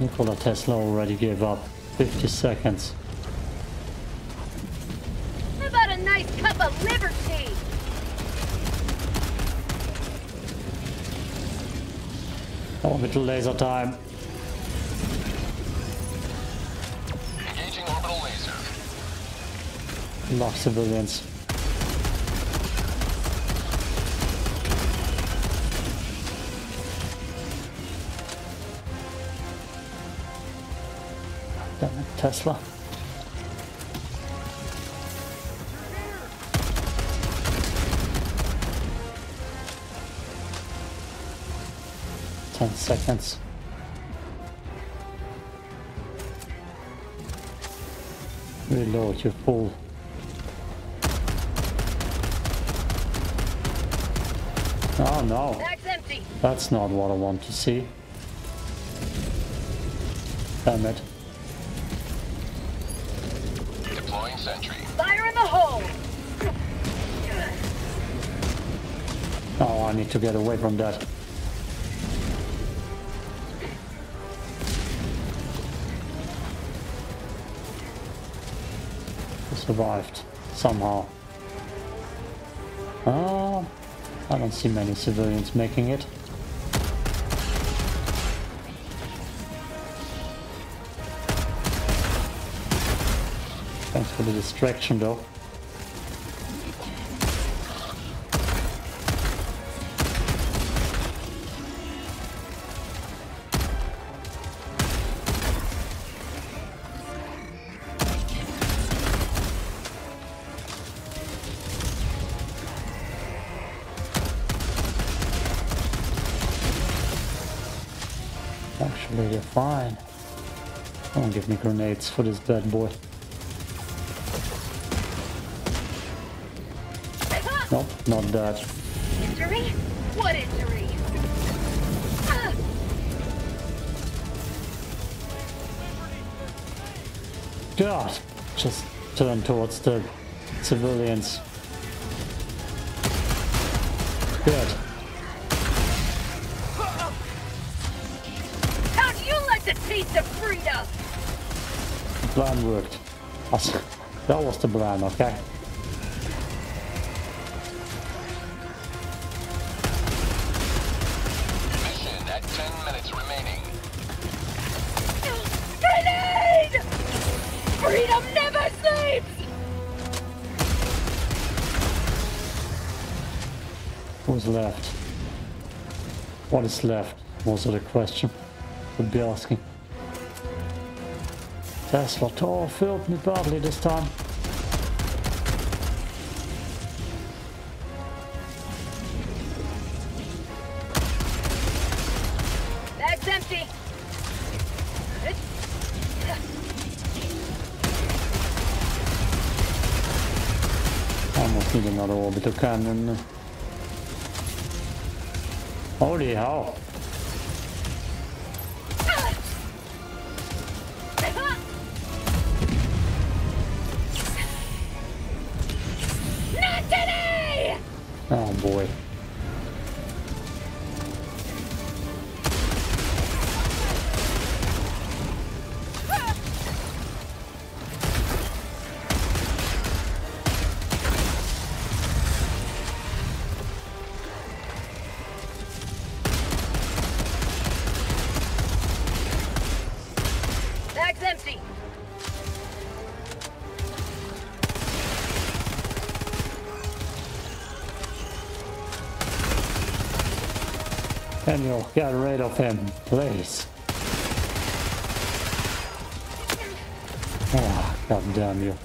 Nikola Tesla already gave up. fifty seconds. How about a nice cup of liberty? Orbital laser time. Engaging orbital laser. Lock civilians. Tesla. Ten seconds. Reload, you fool. Oh no. That's empty. That's not what I want to see. Damn it. Sentry. Fire in the hole! Oh, I need to get away from that. I survived. somehow. Oh, I don't see many civilians making it. Thanks for the distraction though. Actually, they're fine. Don't give me grenades for this bad boy. Nope, not that. Injury? What injury? Ah. God! Just turn towards the civilians. Good. How'd you like the taste of freedom? The plan worked. That was the plan, okay? Who's left? What is left? Was it a question? Would be asking. Tesla Tor filled me badly this time. Bag's empty. I must need another orbital cannon. Holy hell. Not today! Oh boy. Empty. Can you get rid of him, please? Oh, God damn you.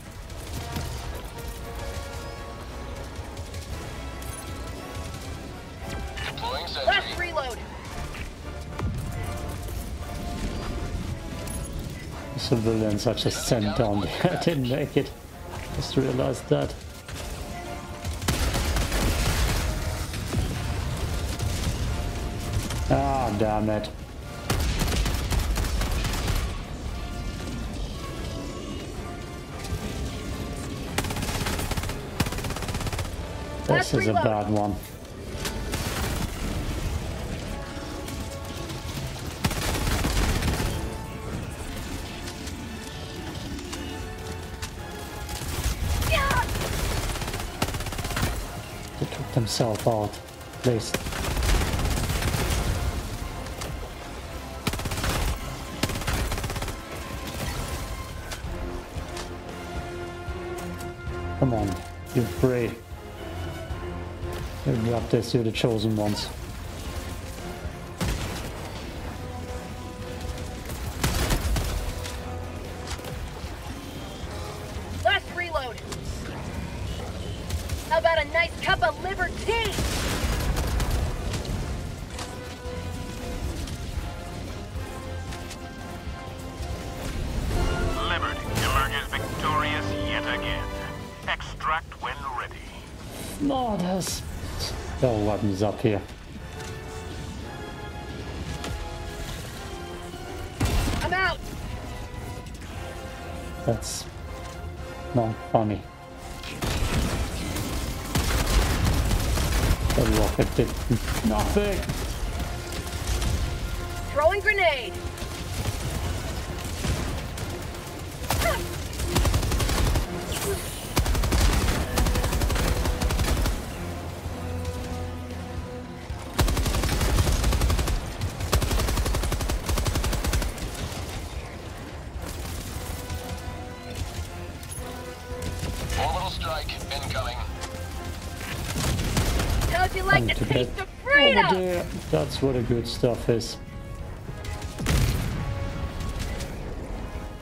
Last reload. Civilians are just sent down there. I didn't make it. Just realized that. Ah, damn it. This is a bad one. Himself out, please. Come on, you're free. You've got this, you're the chosen ones. No, there's no weapons up here. I'm out. That's not funny. The rocket did nothing. Throwing grenade. like the taste of freedom! That's what the good stuff is.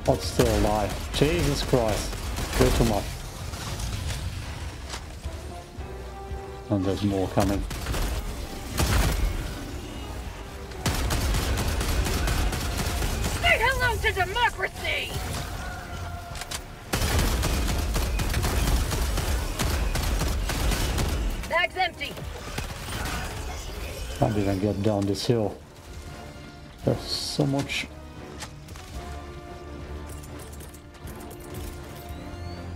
I'm still alive. Jesus Christ. Go to my... And there's more coming. Say hello to democracy! Bag's empty. I didn't get down this hill. There's so much.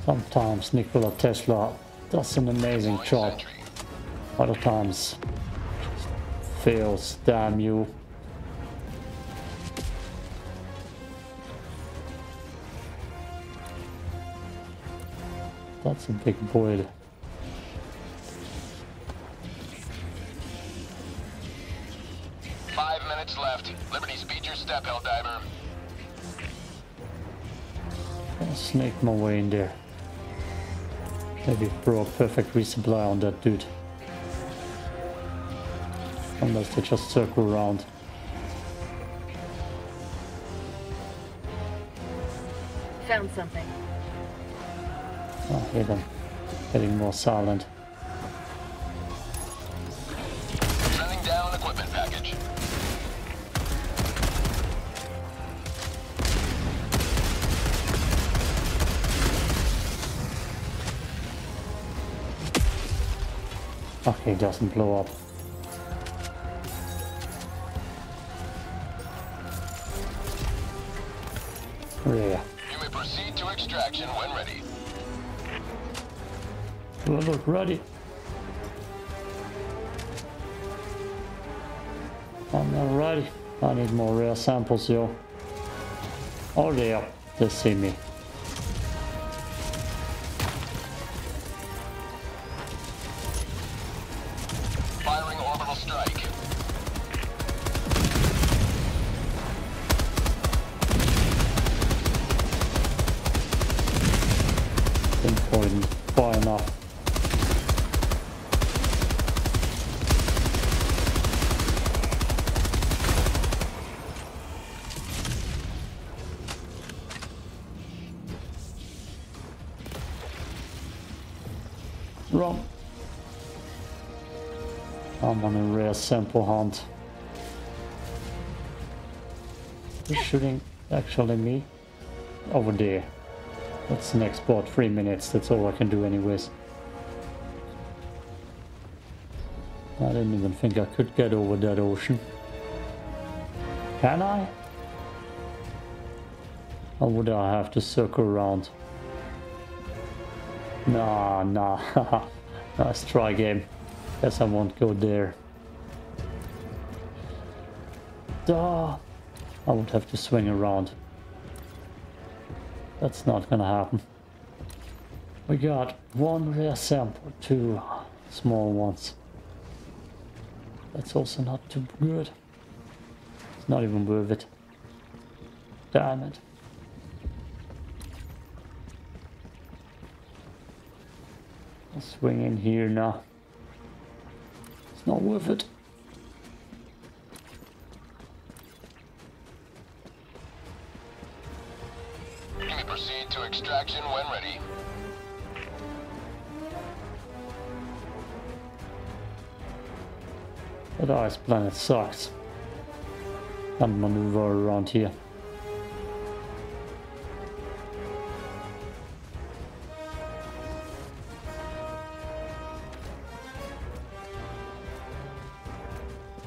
Sometimes Nikola Tesla does an amazing job. Other times fails, damn you. That's a big void. Five minutes left. Liberty, speed your step, Helldiver. I'll snake my way in there. Maybe throw a perfect resupply on that dude. Unless they just circle around. Found something. I hear them getting more silent. Sending down equipment package. Okay, it doesn't blow up. Yeah. You may proceed to extraction when ready. Well, look, ready. I'm not ready. I need more rare samples, yo. Oh, they are. They see me. Firing orbital strike. Pinpoint far enough. Wrong. I'm on a rare sample hunt. Who's shooting actually me? Over there. That's the next spot, three minutes, that's all I can do anyways. I didn't even think I could get over that ocean. Can I? Or would I have to circle around? Nah, nah, nice try game. Guess I won't go there. Duh. I would have to swing around. That's not gonna happen. We got one rare sample, two small ones. That's also not too good. It's not even worth it. Damn it. I'll swing in here now. It's not worth it. Proceed to extraction when ready. That ice planet sucks. Can't maneuver around here.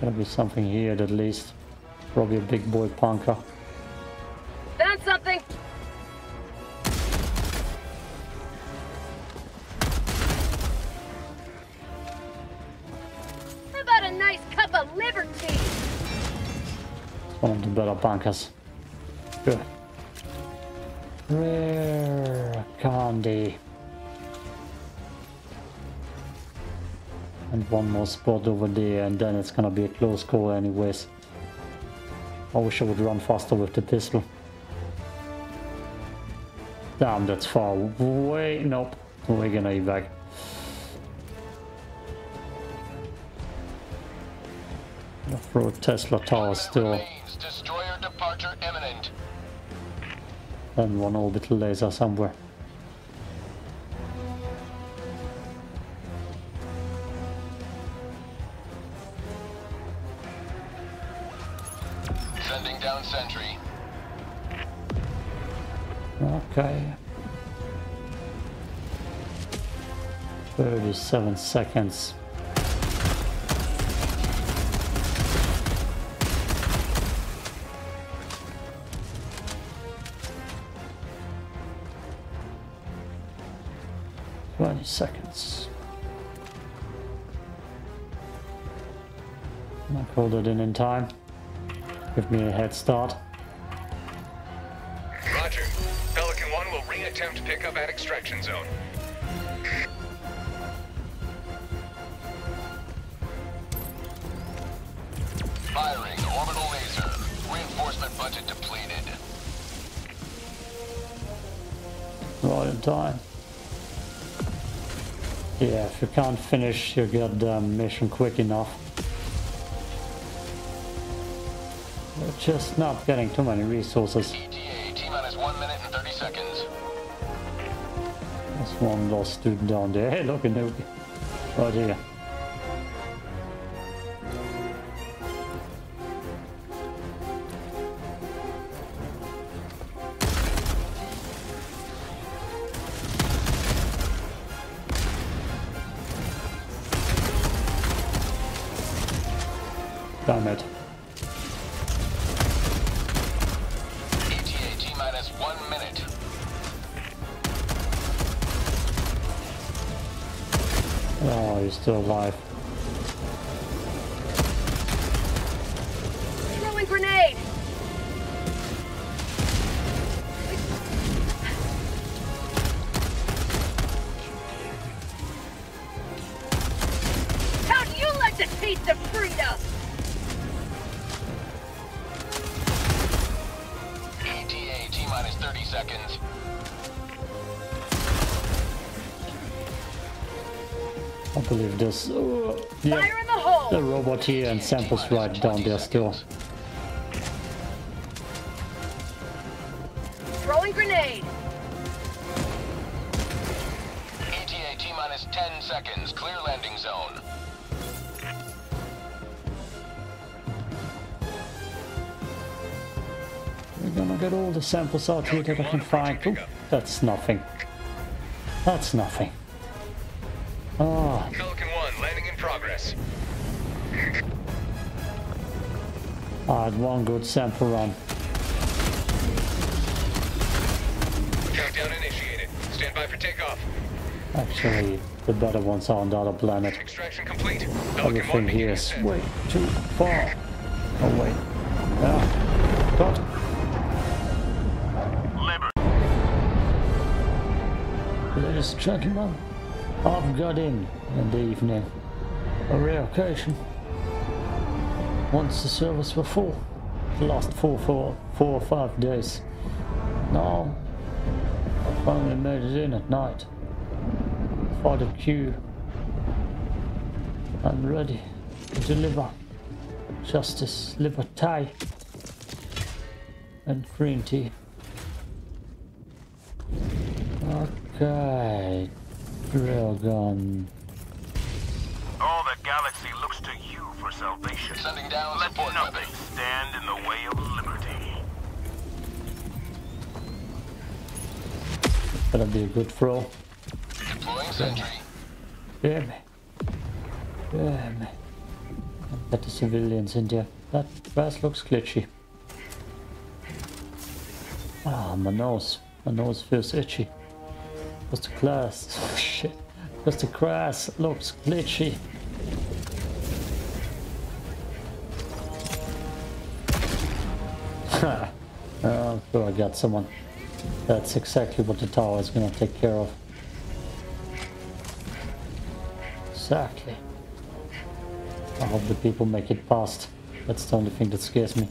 Gotta be something here at least. Probably a big boy punker. Found something! One of the better bunkers. Good. Rare candy. And one more spot over there, and then it's gonna be a close call anyways. I wish I would run faster with the pistol. Damn, that's far away. Nope. We're gonna evac. Tesla tower still. Destroyer departure imminent. And one orbital laser somewhere. Sending down sentry. Okay. Thirty-seven seconds. twenty seconds. I called it in in time. Give me a head start. Roger. Pelican one will re-attempt pickup at extraction zone. Firing orbital laser. Reinforcement budget depleted. Right in time. Yeah, if you can't finish your goddamn mission quick enough. We're just not getting too many resources. E T A, T minus one minute and thirty seconds. There's one lost dude down there. Hey, look, a newbie. Right here. Damn it. E T A T minus one minute. Oh, he's still alive. Throwing grenade. How do you like the taste of freedom? thirty seconds. I believe this. Uh, yeah, fire in the hole. The robot here and samples right down there still. Throwing grenade. E T A T minus ten seconds. Clear landing zone. Gonna get all the samples out here that I can find. Oop, that's nothing. That's nothing. Ah. Pelican one, landing in progress. I had one good sample run. Countdown initiated. Stand by for takeoff. Actually, the better ones are on the other planet. Extraction complete. Everything here is way too far away. Ah, got it. Ladies and gentlemen, I've got in in the evening. A rare occasion. Once the servers were full, the last four, four, four or five days. Now, I finally made it in at night. For the queue, I'm ready to deliver justice, liberty, and green tea. Okay, drill gun. All the galaxy looks to you for salvation. Sending down let support nothing weapons. Stand in the way of liberty. That'll be a good throw. Deploying sentry. Damn it. Damn it. Got the civilians in there. That grass looks glitchy. Ah, oh, my nose. My nose feels itchy. Because the glass, oh shit, because the grass looks glitchy. Ha! Oh, sure, I got someone. That's exactly what the tower is gonna take care of. Exactly. I hope the people make it past. That's the only thing that scares me.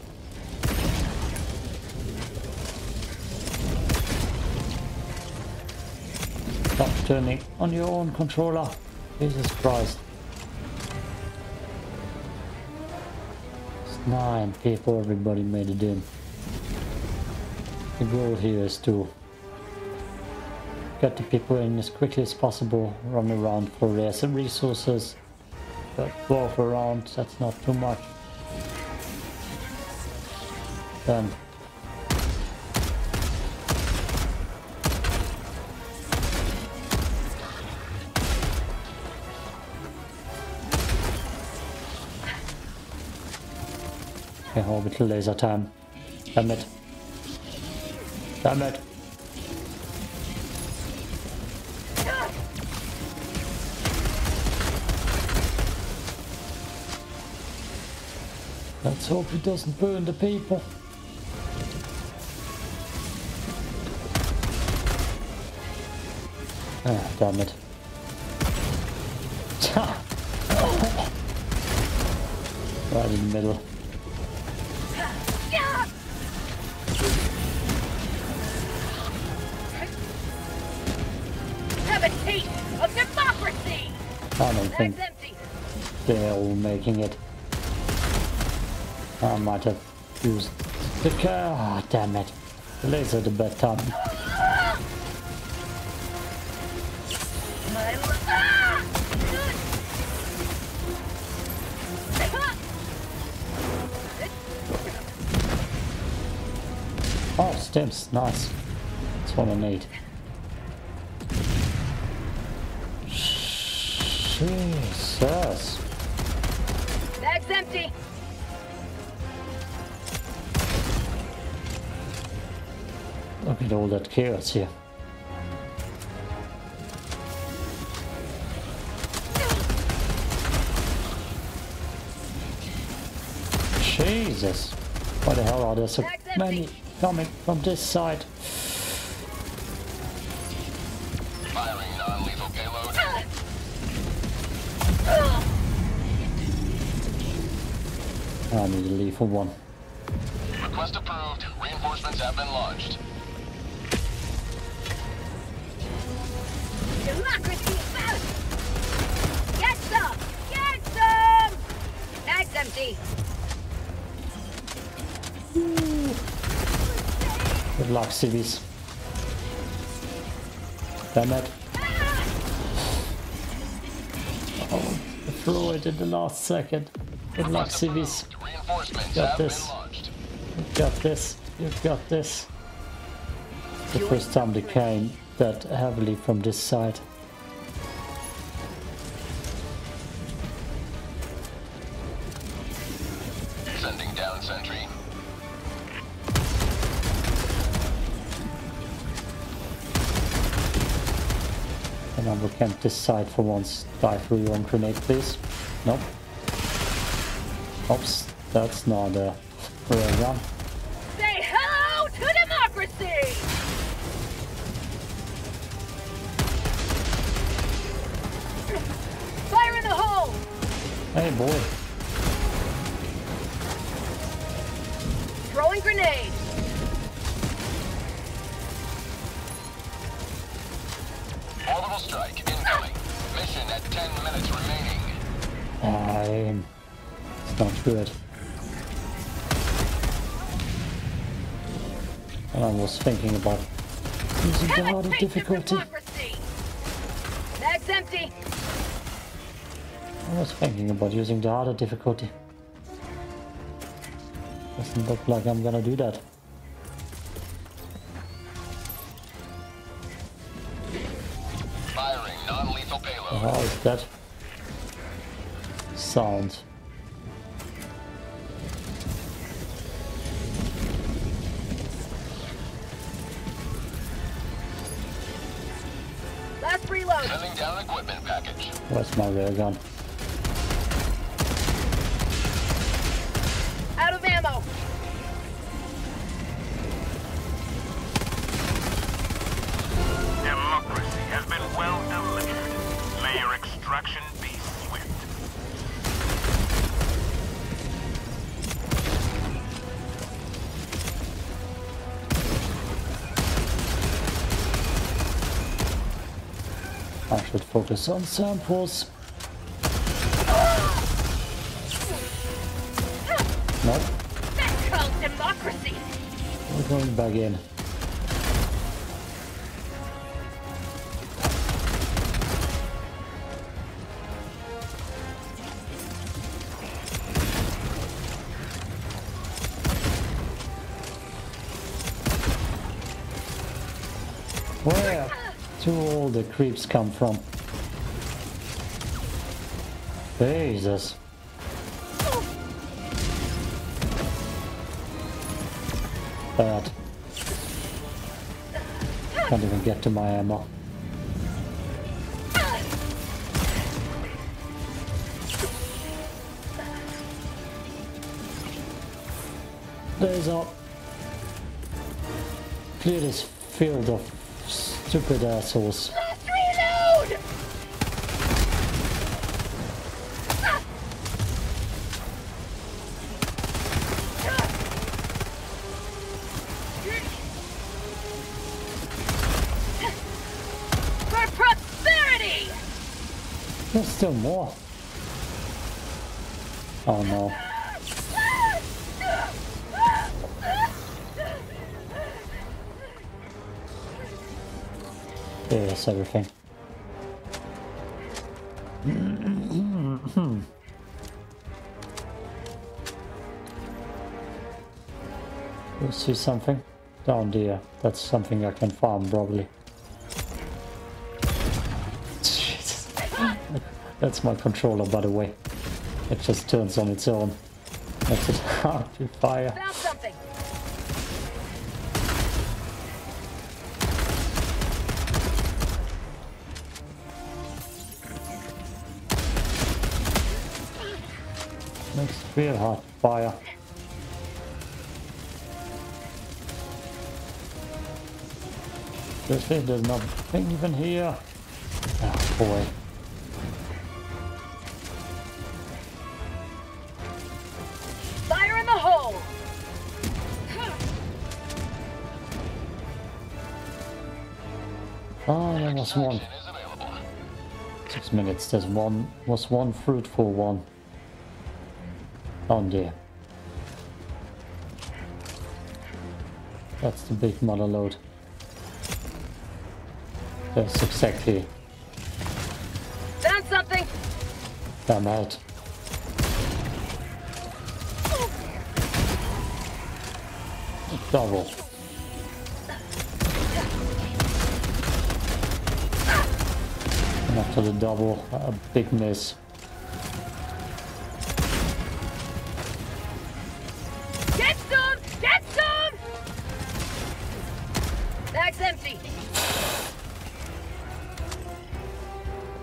Stop turning on your own controller. Jesus Christ. nine people, everybody made it in. The goal here is to get the people in as quickly as possible, run around for their resources, but walk around, that's not too much. Then okay, how about laser time? Damn it. Damn it. Let's hope it doesn't burn the people. Ah, damn it. Right in the middle. I don't think they're all making it. I might have used the car. Ah, damn it. The laser at the best time. Oh, stems. Nice. That's what I need. Jesus. Bag's empty. Look at all that chaos here. Jesus. Why the hell are there so many coming from this side? I need a lethal one. Request approved. Reinforcements have been launched. Democracy out! Get some! Get some! Bag's empty. Ooh. Good luck, civies. Damn it. Oh, I threw it at the last second. Good luck, civies. You've got this. You've got this. You've got this. The first time they came that heavily from this side. Sending down sentry. And I will camp this side for once. Die through your own grenade, please. Nope. Oops, that's not a program. Say hello to democracy! Fire in the hole! Hey, boy. Throwing grenades. Orbital strike incoming. Ah. Mission at ten minutes remaining. I'm... Sounds good. And I was thinking about using the harder difficulty. Bag's empty. I was thinking about using the harder difficulty. Doesn't look like I'm gonna do that. Firing non-lethal payload. How is that sound? Sending down equipment package. Where's my railgun? Out of ammo. Democracy has been well delivered. May your extraction be I should focus on samples. What? That's called democracy. We're going back in. Where do all the creeps come from? Jesus. Bad. Can't even get to my ammo. There's a... Clear this field of stupid assholes. Let's reload! For prosperity! There's still more. Oh no. Yes, everything. You see something? Down there. That's something I can farm, probably. Jesus. That's my controller, by the way. It just turns on its own. That's it. Fire. Found something. It's real hot fire. This thing, there's nothing even here. Oh boy. Fire in the hole. Oh, there was one. Six minutes. There's one. Was one fruitful one. Oh dear. That's the big mother load. That's exactly. Found something! I'm out. Double. And after the double, a big miss.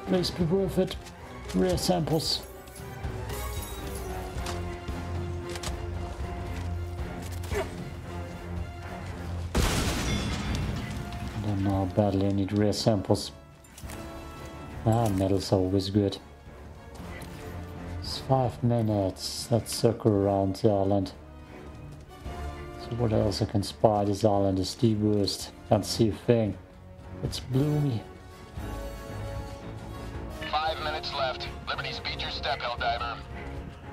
Please be worth it. Rare samples. I don't know how badly I need rare samples. Ah, metal's always good. It's five minutes. Let's circle around the island. So what else I can spy? This island is the worst. Can't see a thing. It's bloomy. Left. Liberty, speed your step, Helldiver.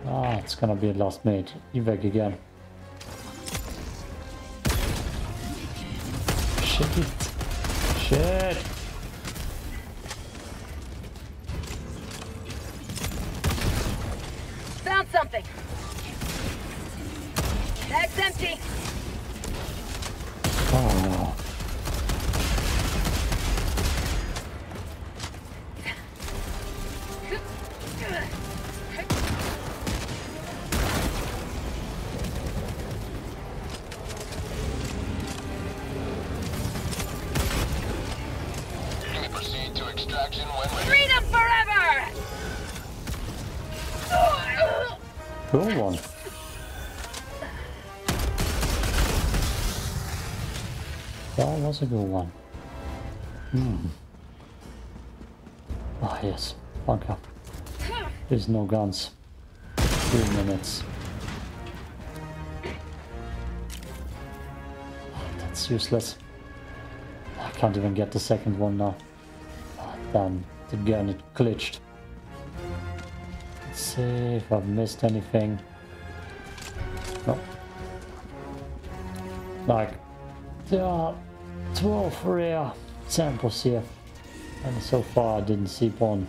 Ah, it's gonna be a last minute evac again. Shit. Shit. Found something. Bag's empty. Oh no. One. That was a good one. Hmm. Ah, oh, yes. Bunker. There's no guns. Three minutes. That's useless. I can't even get the second one now. Oh, damn. The gun, it glitched. Let's see if I've missed anything. Like, there are twelve rare samples here, and so far I didn't see one.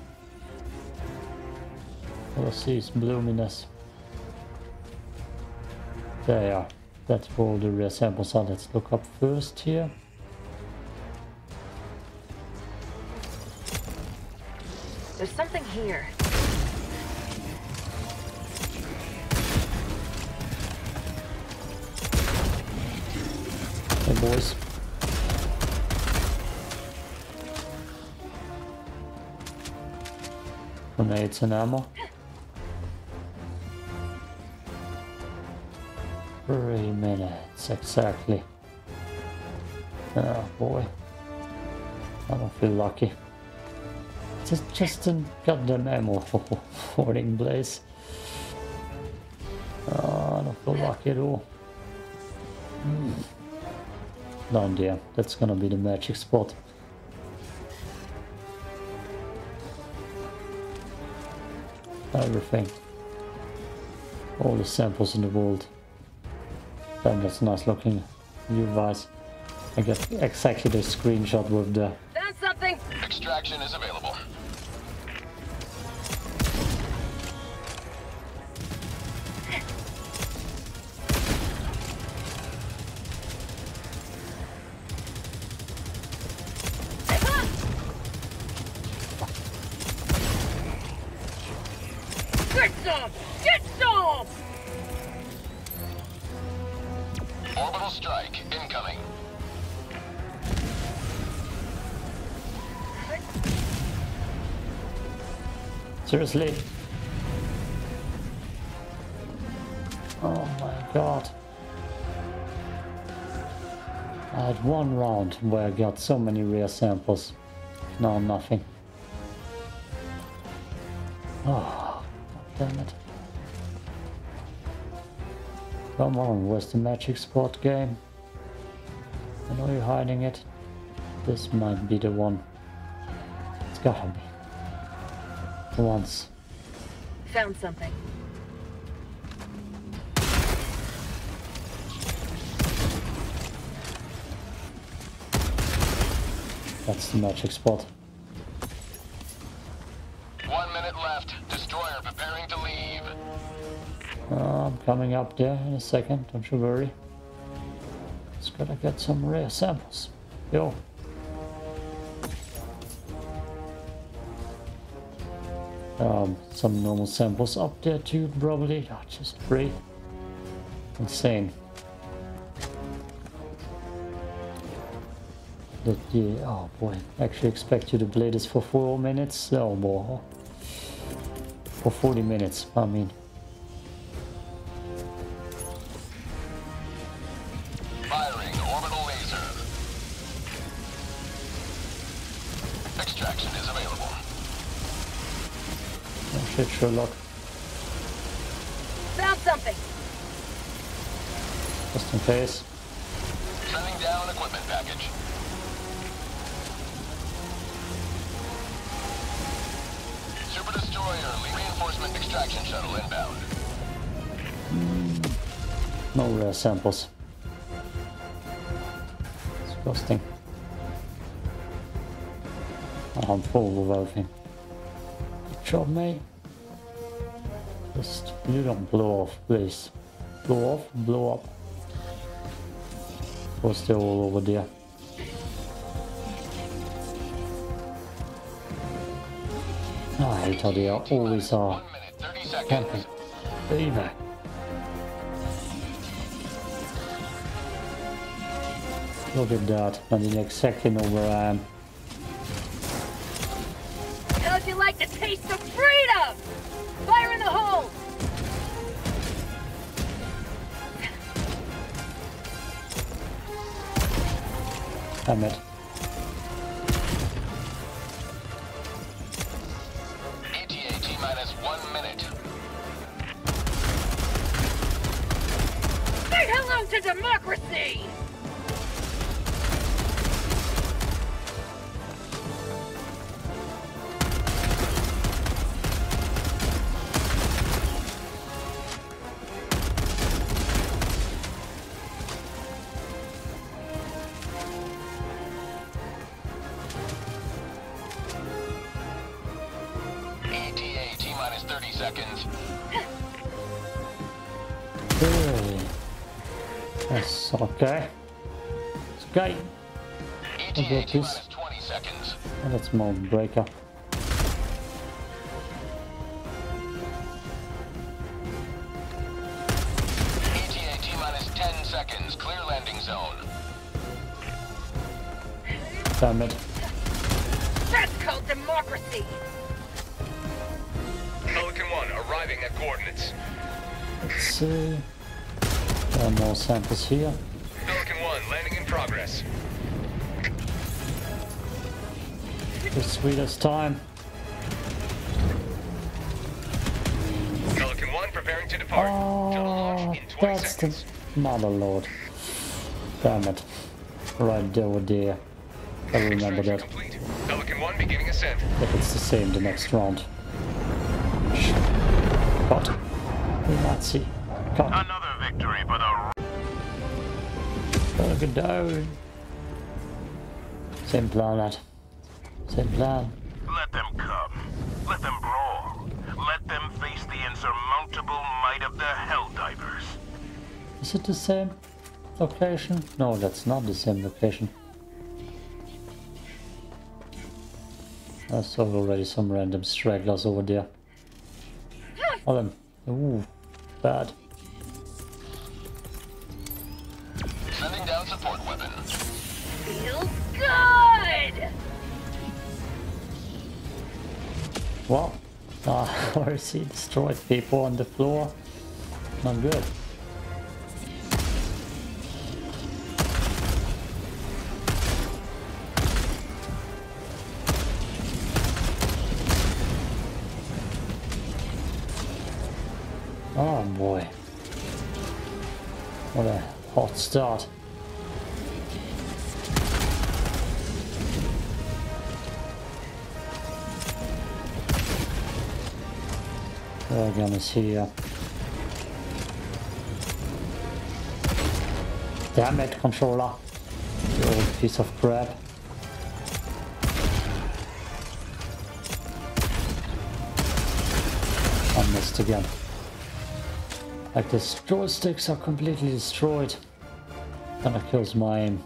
We'll see its bloominess. There you are. That's all the rare samples are. Let's look up first here. There's something here. Hey, boys. Grenades and ammo. Three minutes, exactly. Oh boy. I don't feel lucky. Just, just a goddamn ammo for hoarding blaze. Oh, I don't feel lucky at all. Mm. Down there, that's gonna be the magic spot. Everything. All the samples in the world. Damn, that's nice looking. You guys, I get exactly the screenshot with the. That's something. Extraction is available. Get some! Get some! Orbital strike incoming. Seriously? Oh my god. I had one round where I got so many rare samples. Now nothing. Oh, damn it. Come on, where's the magic spot, game? I know you're hiding it. This might be the one. It's gotta be. Once. Found something. That's the magic spot. One minute left. Destroyer preparing to leave. Uh, I'm coming up there in a second. Don't you worry. Just gotta get some rare samples. Yo. Um, some normal samples up there too, probably. Oh, just free. Insane. That you, oh boy, actually expect you to play this for four minutes or more. For forty minutes, I mean. Firing orbital laser. Extraction is available. Oh shit, Sherlock. Found something. Just in case. Sending down equipment package. Super destroyer, reinforcement extraction shuttle inbound. Mm. No rare samples. Disgusting. Oh, I'm full of everything. Job, mate. Just you don't blow off, please. Blow off, blow up. We're still all over there. Oh, I hate how they are always are camping. Be back. Look at that. I didn't exactly know where I am. How'd you like to taste of freedom? Fire in the hole! Damn it. E T A T minus one minute. Say hello to democracy! seconds. Ooh. That's okay. It's okay. I'll break this. Oh, that's more breaker. Damn it. That's called democracy. Pelican one arriving at coordinates. Let's see. There are more samples here. Pelican one landing in progress. This sweetest time. Pelican one preparing to depart. Oh, to launch in twenty that's seconds. The mother lord. Damn it. Right there, oh dear. I remember that. Pelican one beginning ascent. If it's the same the next round. But we might see. Come. Another victory for the Pelican down. Same plan, lad. Same plan. Let them come. Let them brawl. Let them face the insurmountable might of the Helldivers. Is it the same location? No, that's not the same location. I saw already some random stragglers over there. All of them. Ooh, bad. Sending down support weapon. Feels good. Well, I already see destroyed people on the floor. Not good. Oh boy, what a hot start. Oh, gun is here. Damn it, controller. You old piece of crap. I missed again. Like the joysticks are completely destroyed. Kinda kills my aim.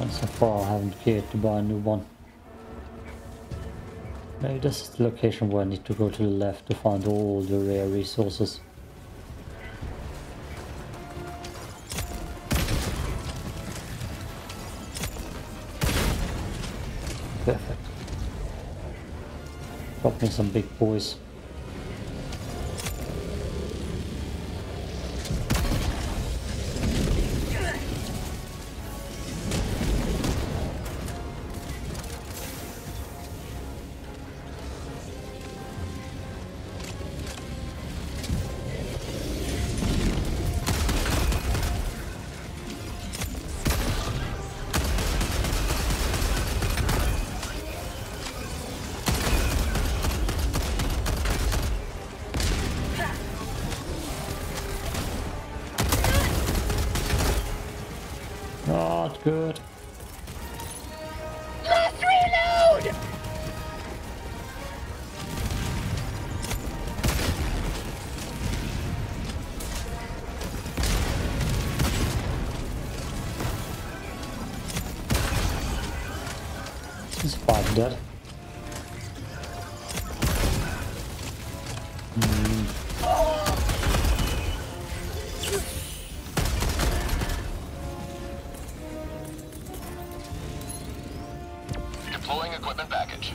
And so far I haven't cared to buy a new one. Maybe this is the location where I need to go to the left to find all the rare resources. Perfect. Drop me some big boys. Good. Last reload. This five dead.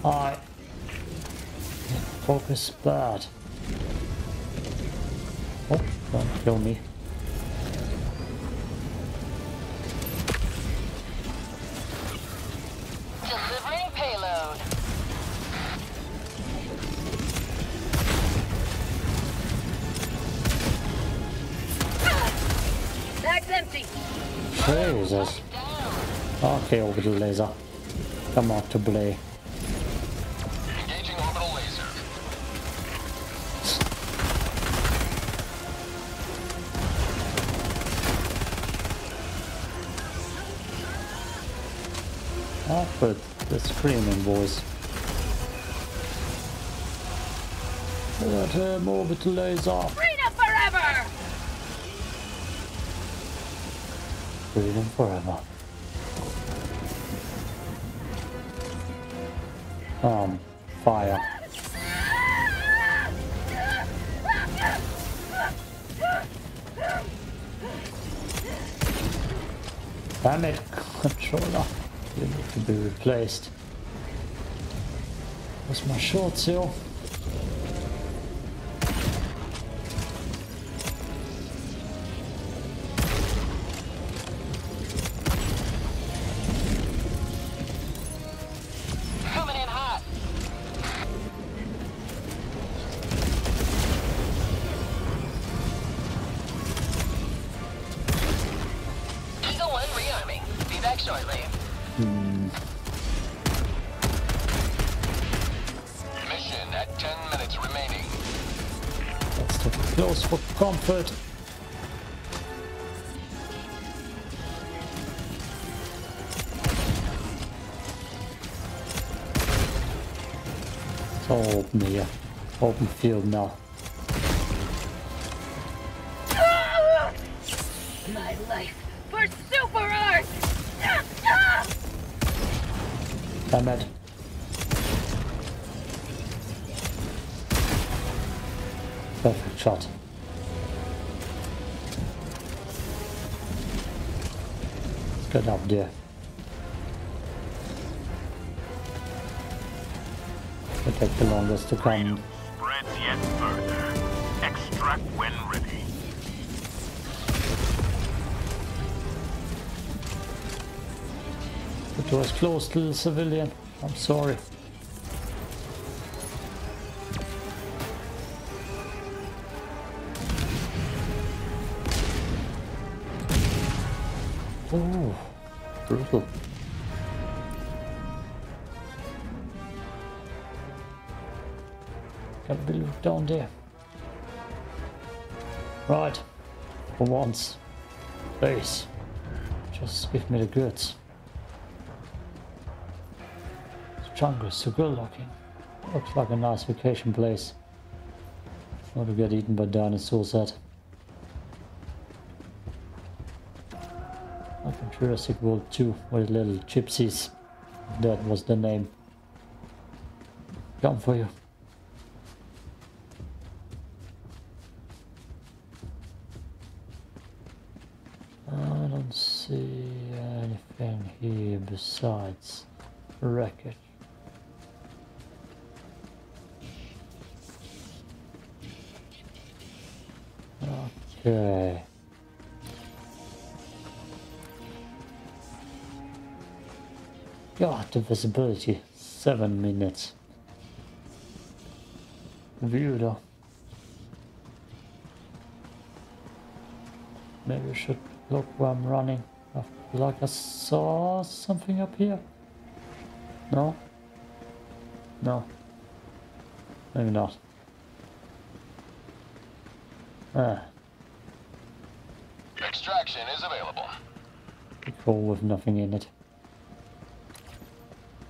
Alright. Focus bad. Oh, don't kill me. Delivering payload. Bag's empty. Jesus. Okay, over the laser. Come on to play. But the screaming voice. That herb orbital laser. Freedom forever! Freedom forever. Um, fire. Damn it, controller. You need to be replaced. Where's my short seal? Comfort. It's all open here. Open field now. My life for super art! Damn it. Perfect shot. Get up there. It'll take the longest to come. Spread yet further. Extract when ready. The door is closed to the civilian. I'm sorry. Oh, brutal. Got a bit of down there. Right, for once, base. Just give me the goods. The jungle is so good looking. Looks like a nice vacation place. Not to get eaten by dinosaurs at. Jurassic World two with little gypsies. That was the name. Come for you. I don't see anything here besides wreckage. Okay. God, the visibility, seven minutes. View though. Maybe I should look where I'm running. I feel like I saw something up here. No? No. Maybe not. Ah. Extraction is available. A hole with nothing in it.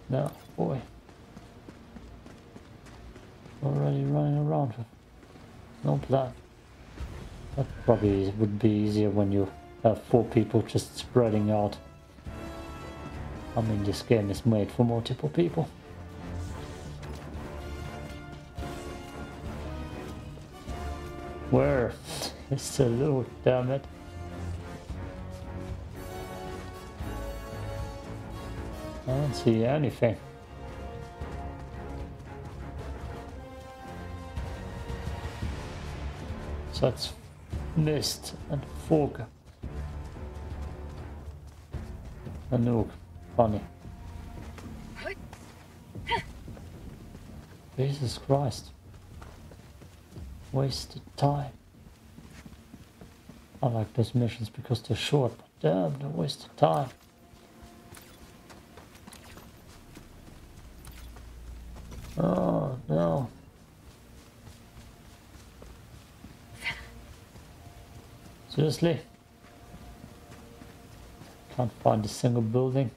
No, boy. Already running around with no plan. That probably would be easier when you have four people just spreading out. I mean, this game is made for multiple people. Where is the loot, damn it? I don't see anything. So that's mist and fog. A nuke. Funny. Jesus Christ. Wasted time. I like those missions because they're short, but damn, they're wasted time. Oh no. Seriously? Can't find a single building.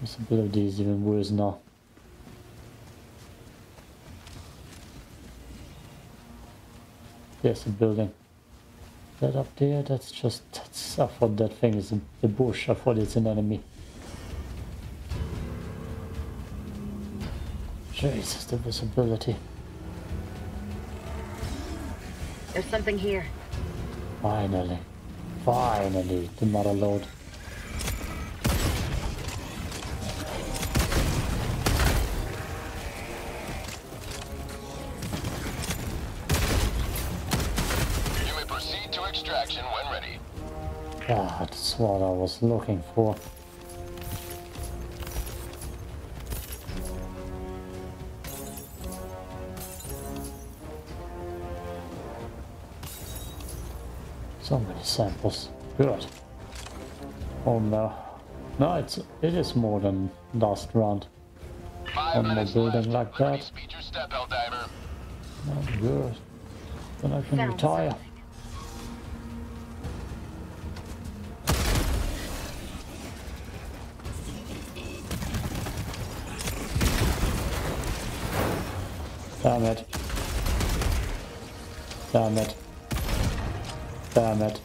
Visibility is even worse now. There's a building. That up there, that's just... That's, I thought that thing is a, a bush. I thought it's an enemy. Jesus, the visibility. There's something here. Finally. Finally, the motherlode. You may proceed to extraction when ready. Ah, that's what I was looking for. So many samples. Good. Oh no. No, it's it is more than last round. Five on the building left. Like that. Speed your step, Helldiver. Not good. Then I can Sounds retire. Something. Damn it. Damn it. Damn it.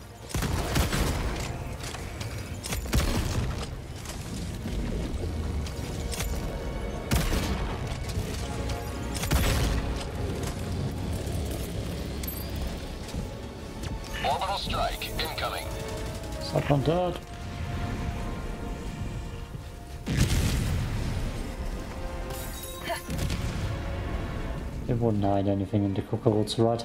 Orbital strike incoming. Second dead. They wouldn't hide anything in the coconuts, right?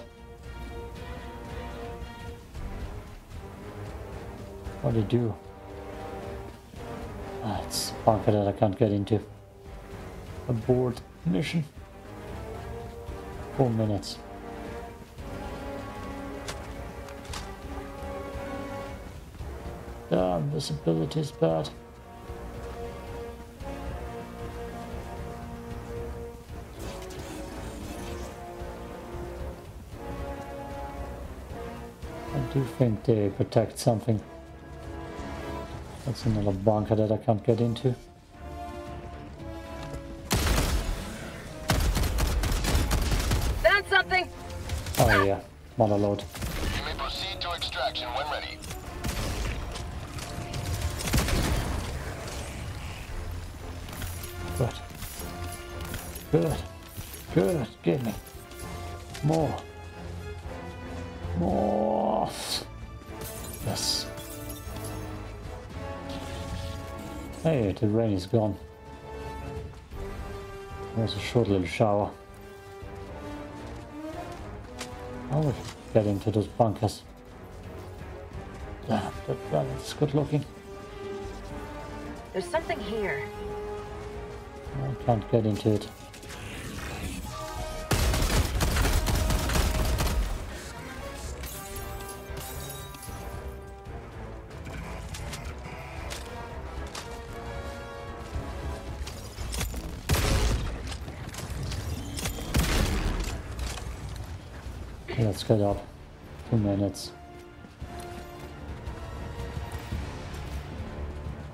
What do you do? Ah, it's a bunker that I can't get into. Abort mission. Four minutes. Ah, visibility is bad. I do think they protect something. That's another bunker that I can't get into. Found something! Oh yeah, motherlode. You may proceed to extraction when ready. Good. Good. Good. Give me. More. More. Yes. Hey, the rain is gone. That was a short little shower. I will get into those bunkers. Damn, that planet's good looking. There's something here. I can't get into it. Let's get up. Two minutes.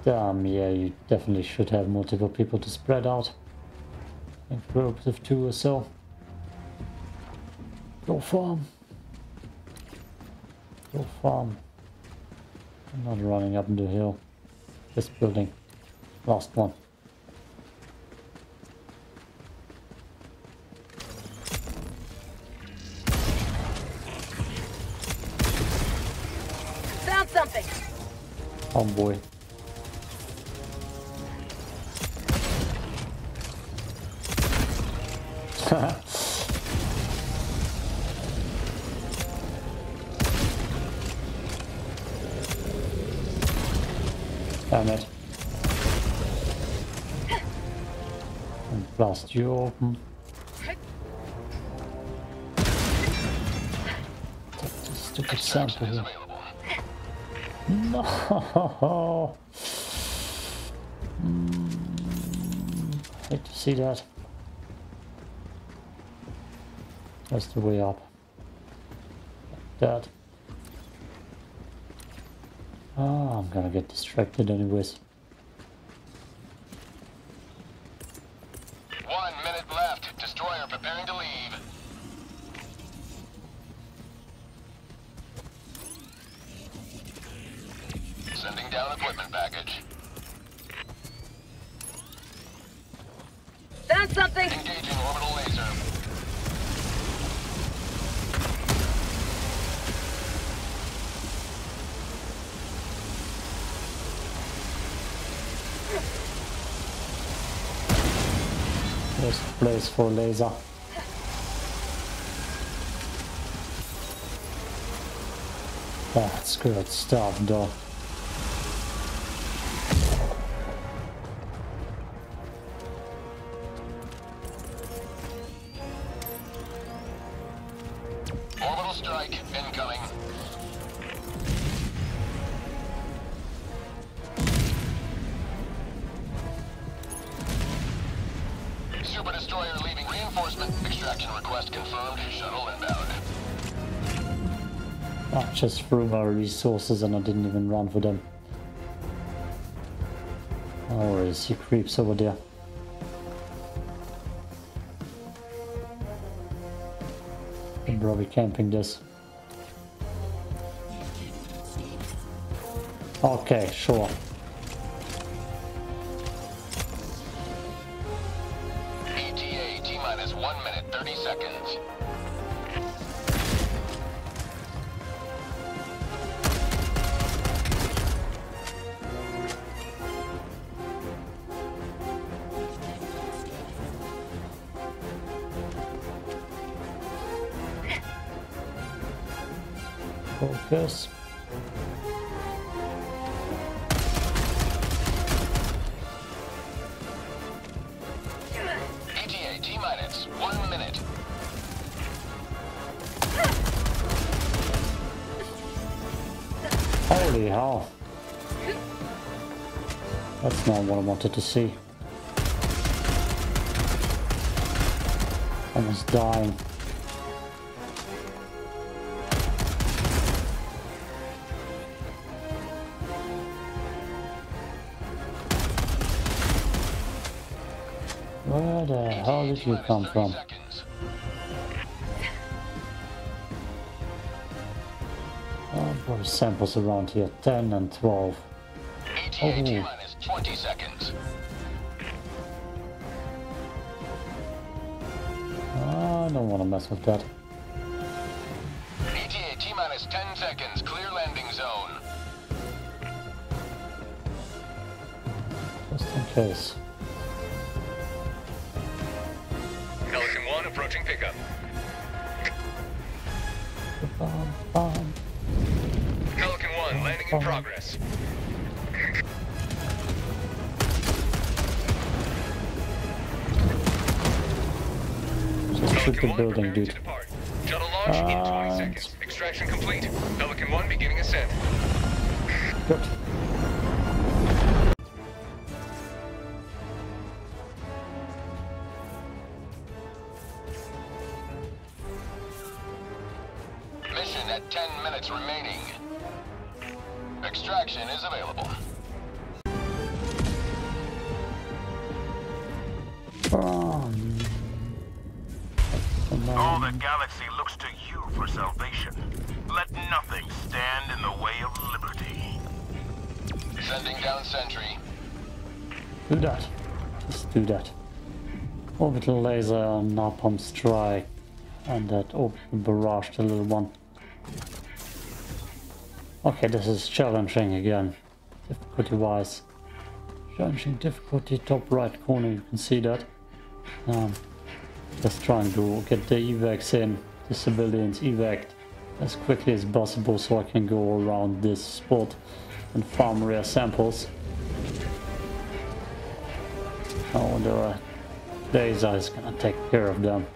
Damn, yeah, you definitely should have multiple people to spread out. In groups of two or so. Go farm. Go farm. I'm not running up the hill. This building. Last one. Oh boy. Damn it. And blast you open. Stupid sample here. No, mm, hate to see that. That's the way up. Like that. Oh, I'm gonna get distracted anyways. One minute left. Destroyer preparing to leave. Sending down equipment package. Found something! Engaging orbital laser. There's a place for laser. That's good stuff, though. Orbital strike incoming. Super destroyer leaving reinforcement. Extraction request confirmed. Shuttle inbound. I just threw my resources and I didn't even run for them. Oh, I see creeps over there. I'm probably camping this. Okay, sure. E T A T minus one minute, thirty seconds. Focus. E T A T minus one minute. Holy hell. That's not what I wanted to see. I was dying. Where the hell did you come from? Oh, there are samples around here, ten and twelve. E T A minus twenty seconds. I don't want to mess with that. E T A minus ten seconds, clear landing zone. Just in case. Approaching pickup. Bum, bum. Pelican one bum, landing bum. In progress. Just shoot the building, dude. Shuttle launch uh, in twenty seconds. Extraction complete. Pelican one beginning ascent. Good. At ten minutes remaining. Extraction is available. Um, All the galaxy looks to you for salvation. Let nothing stand in the way of liberty. Sending down sentry. Do that. Just do that. Orbital laser, napalm strike, and that orbital barrage, the little one. Okay, this is challenging again. Difficulty wise. Challenging difficulty, top right corner, you can see that. Um, just trying to get the evacs in, the civilians evac as quickly as possible so I can go around this spot and farm rare samples. Oh, the laser is gonna take care of them.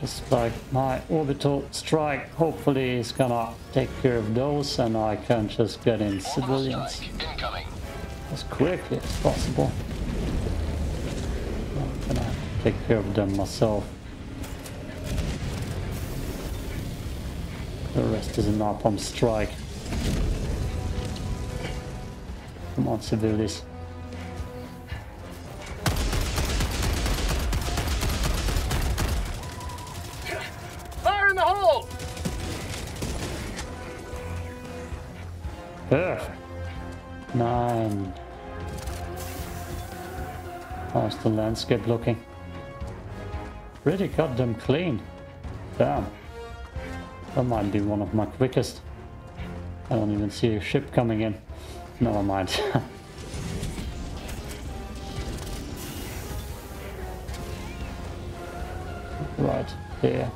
Just like my orbital strike, hopefully is gonna take care of those and I can just get in civilians as quickly as possible. I'm gonna take care of them myself. The rest is an napalm strike. Come on, civilians. Ugh. Nine. How's the landscape looking? Pretty goddamn clean. Damn. That might be one of my quickest. I don't even see a ship coming in. Never mind. Right there.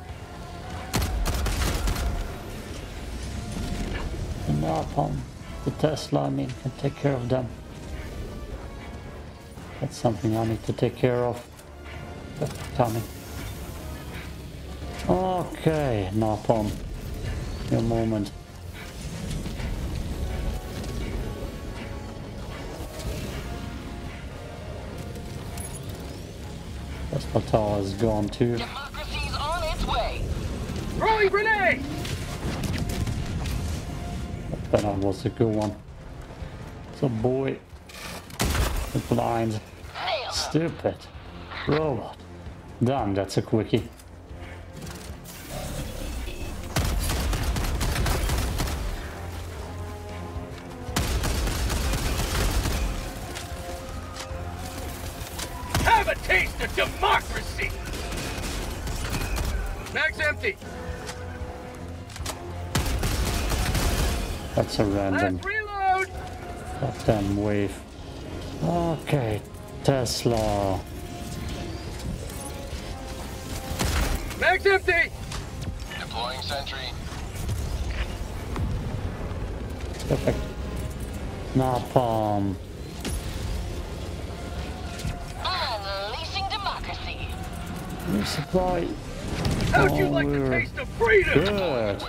And now upon the Tesla, I mean, can take care of them. That's something I need to take care of. That's coming. Okay, now upon your moment. The tower is gone too. Democracy's on its way. Rolling grenade! That one was a good one. It's a boy. The blind. Nailed. Stupid. Robot. Damn, that's a quickie. Democracy! Max empty! That's a random. Let's reload! Goddamn wave. Okay, Tesla. Max empty! Deploying sentry. Perfect. Napalm. Supply. How'd oh, you like the taste of freedom? Good.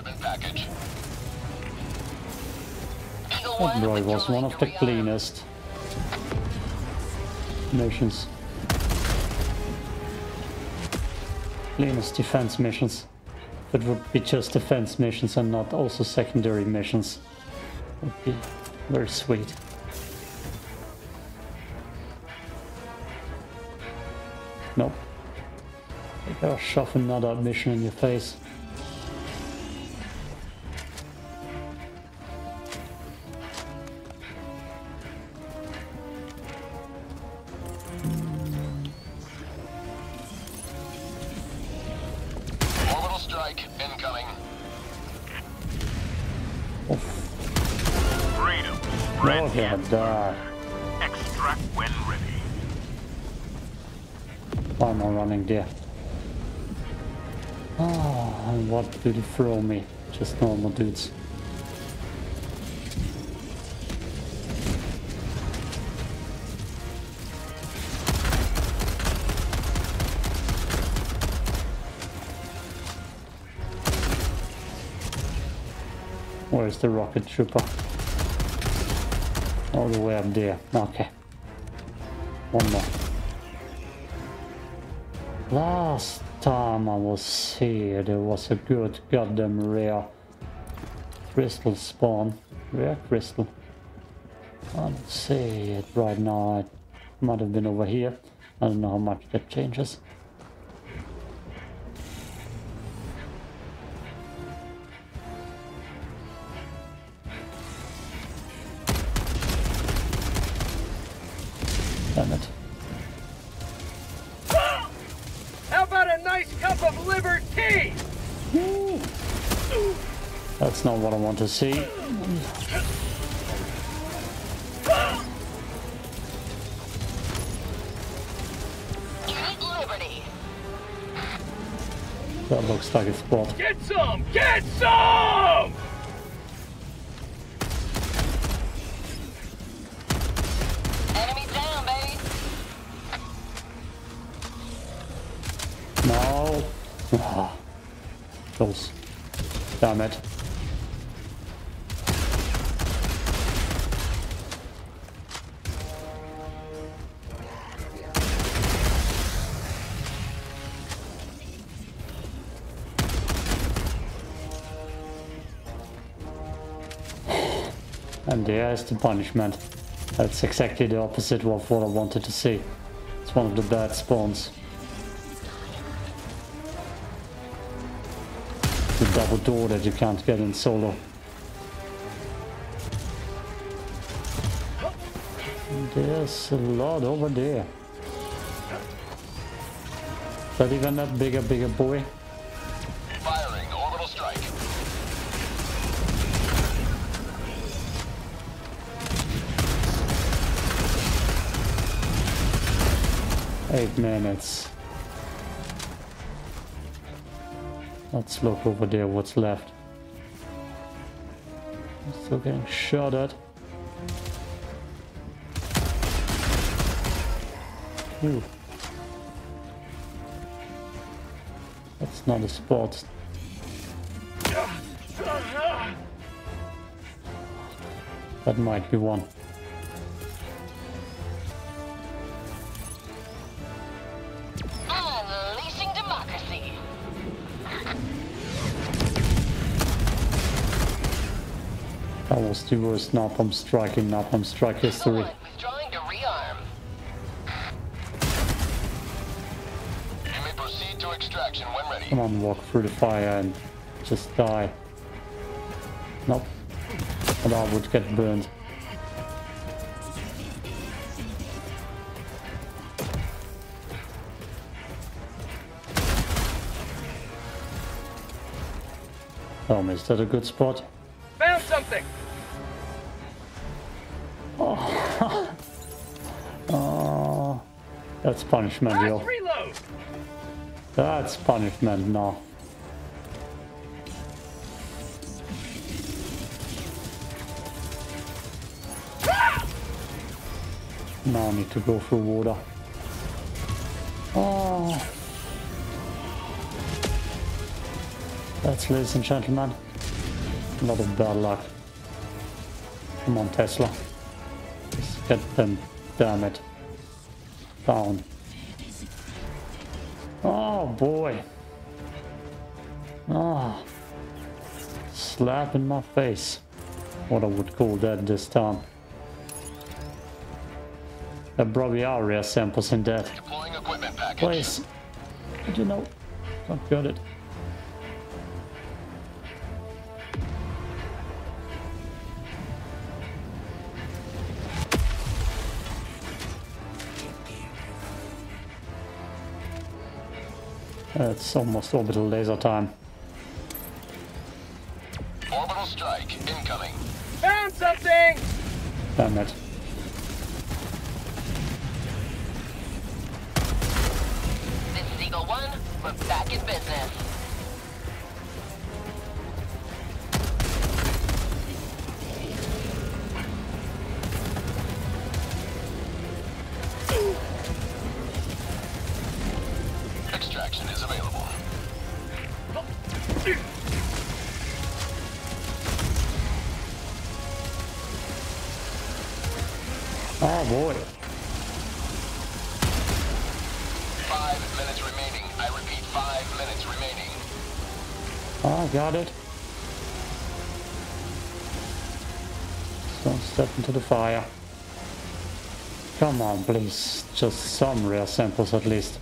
That boy was one of the cleanest missions. Cleanest defense missions. It would be just defense missions and not also secondary missions. Would be very sweet. Nope. I'll shove another mission in your face. Orbital strike incoming. Oof. Freedom. Look at that. Extract when ready. Why am I running there? Oh, and what do they throw me? Just normal dudes. Where's the rocket trooper? All the way up there. Okay. One more. Last time I was here, there was a good goddamn rare crystal spawn. Rare crystal. I don't see it right now. It might have been over here. I don't know how much that changes. Damn it. Of liberty. Woo. That's not what I want to see. Get liberty. That looks like a spot. Get some! Get some! Enemy down, baby. No. Ah, close. Damn it. And there is the punishment. That's exactly the opposite of what I wanted to see. It's one of the bad spawns. Double door that you can't get in solo. There's a lot over there. But even that bigger, bigger boy. Firing orbital strike. Eight minutes. Let's look over there, what's left. I'm still getting shot at. Ooh. That's not a spot. That might be one. Unleashing democracy. That was the worst napalm strike in napalm strike history. Come on, walk through the fire and just die. Nope. And I would get burned. Oh, is that a good spot? Found something! Oh, oh. That's punishment, yo. Reload! That's punishment now. Ah! Now I need to go through water. Oh. That's, ladies and gentlemen, a lot of bad luck. Come on, Tesla. Just get them, damn it, down. Oh boy. Ah. Oh. Slap in my face. What I would call that this time. There probably are rare samples in that. Deploying equipment package. Please. Did you know? I've got it. It's almost orbital laser time. Orbital strike incoming. Found something! Damn it. This is Eagle One. We're back in business. Oh boy. Five minutes remaining. I repeat, five minutes remaining. Oh, I got it. So I'm stepping to the fire. Come on, please. Just some rare samples at least.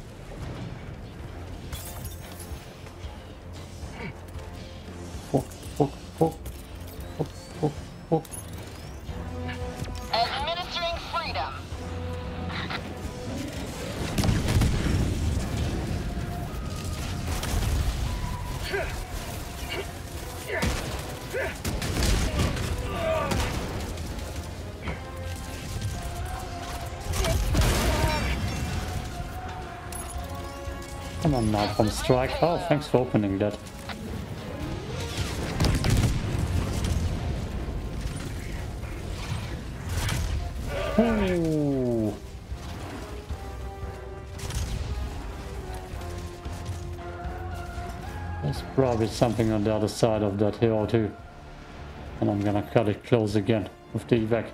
Fuck, fuck, fuck. Fuck, fuck, fuck. Come on now, from strike. Oh, thanks for opening that. Ooh. There's probably something on the other side of that hill too. And I'm gonna cut it close again with the evac.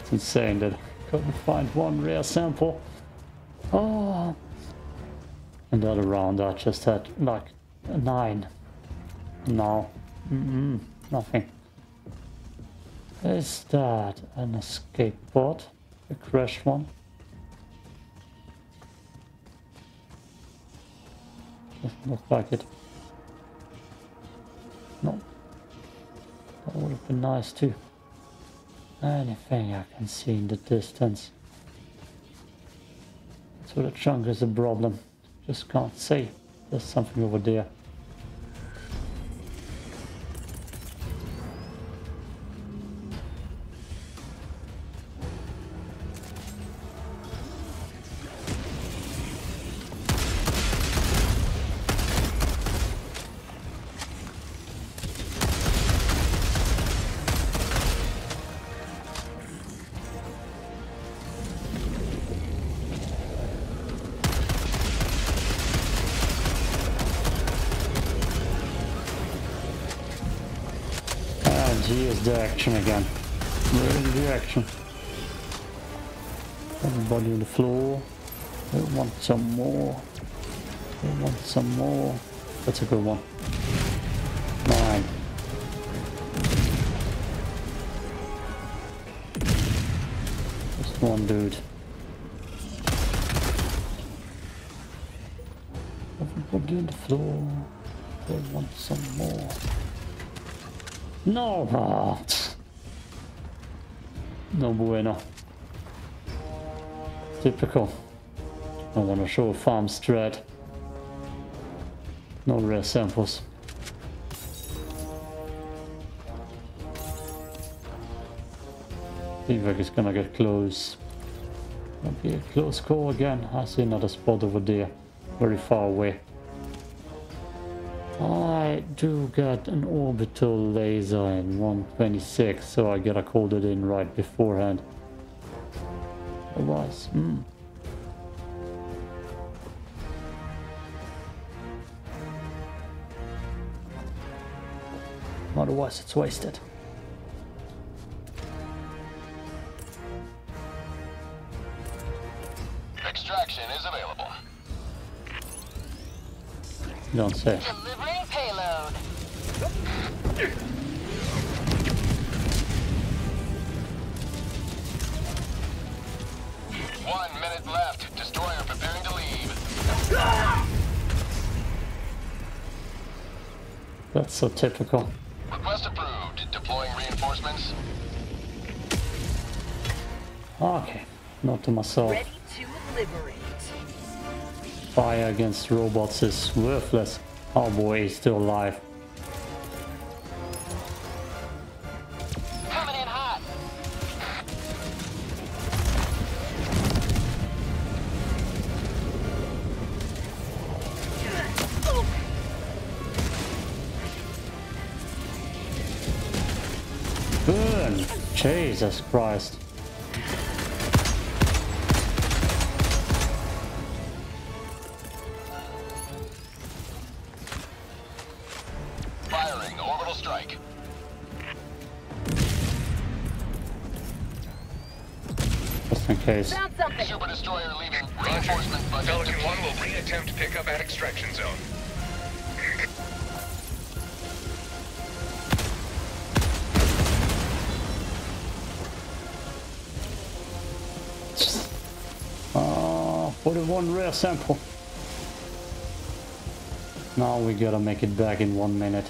It's insane that I couldn't find one rare sample. Oh, and the other round I just had like a nine. No, mm-mm, nothing. Is that an escape pod? A crashed one? Doesn't look like it. No, that would have been nice too. Anything I can see in the distance. So the chunk is a problem. Just can't see. There's something over there. The action again. Where is the action? Everybody on the floor. They want some more. They want some more. That's a good one. Nine. Just one dude. Everybody on the floor. They want some more. No, rot. No bueno. Typical. I want to show a farm strat. No rare samples. T-Vec is gonna get close. Gonna be a close call again. I see another spot over there. Very far away. I do get an orbital laser in one twenty-six, so I gotta call it in right beforehand. Otherwise, hmm. Otherwise, it's wasted. Extraction is available. Don't say. One minute left. Destroyer preparing to leave. That's so typical. Request approved. Deploying reinforcements. Okay. Not to myself. Ready to liberate. Fire against robots is worthless. Our boy is still alive. Burn! Jesus Christ. Firing orbital strike. Just in case. Super destroyer leaving. Reinforcement budget. Pelican one will reattempt pickup at extraction zone. One rare sample. Now we gotta make it back in one minute.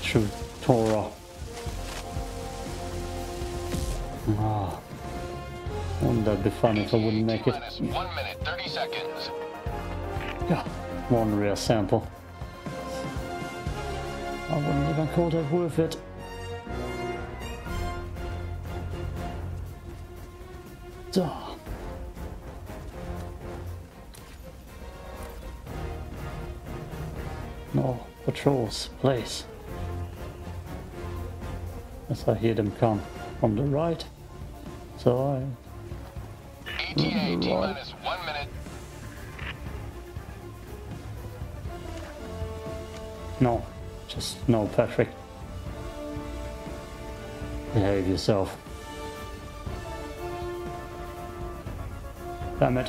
Shoot Tora. Ah, wouldn't that be fun if I wouldn't make it? One minute, thirty seconds. Yeah, one rare sample. I wouldn't even call that worth it. So. No patrols, please. As I hear them come from the right. So I... E T A T minus one minute. No, just no, Patrick. Behave yourself. Damn it.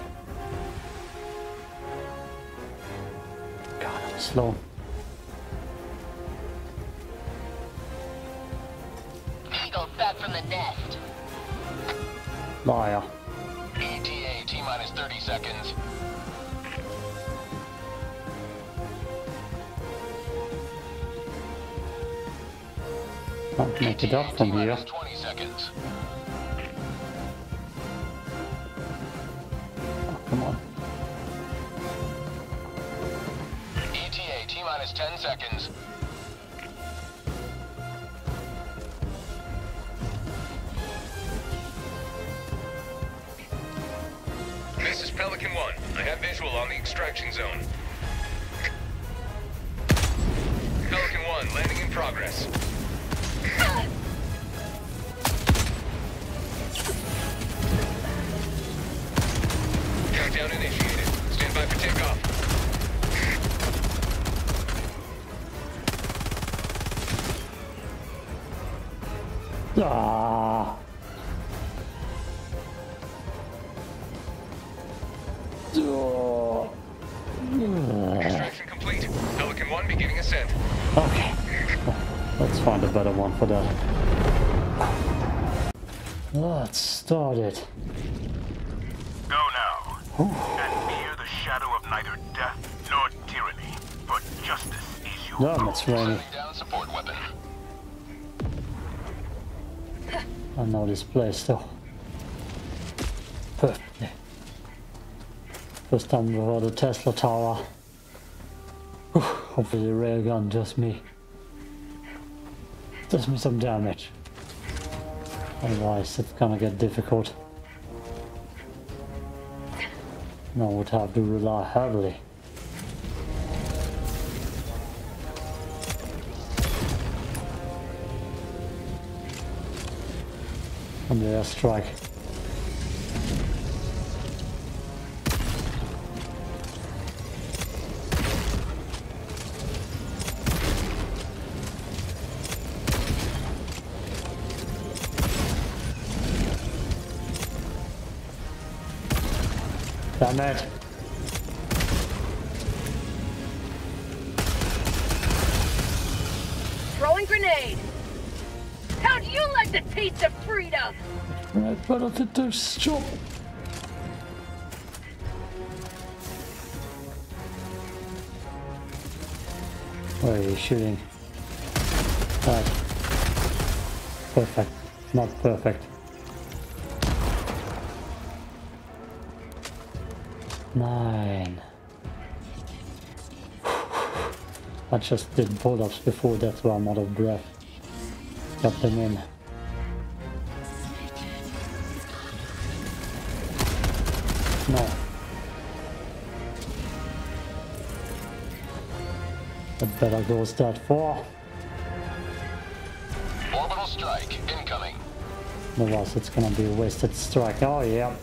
God, I'm slow. Liar. E T A T minus thirty seconds. I'll make it up from here. twenty seconds. Come on. E T A, T-minus ten seconds. This is Pelican one. I have visual on the extraction zone. Pelican one, landing in progress. Countdown initiated. Stand by for takeoff. Ah. Oh. Extraction complete. Pelican one beginning ascent. Okay. Let's find a better one for that. Let's start it. Go now. Ooh. And fear the shadow of neither death nor tyranny, but justice is your goal. Damn, it's raining. I know this place though. Perfectly. First time before the Tesla tower. Whew, hopefully the railgun does me. Does me some damage. Otherwise it's gonna get difficult. And I would have to rely heavily. On the airstrike. Damn it. Throwing grenade. How'd you like the taste of freedom? Right, but I did this job. Where are you shooting? Right. Perfect. Not perfect. Nine. I just did pull-ups before, that's why I'm out of breath. Got them in. No. That better goes that far. Orbital strike incoming. Otherwise it's gonna be a wasted strike. Oh yeah.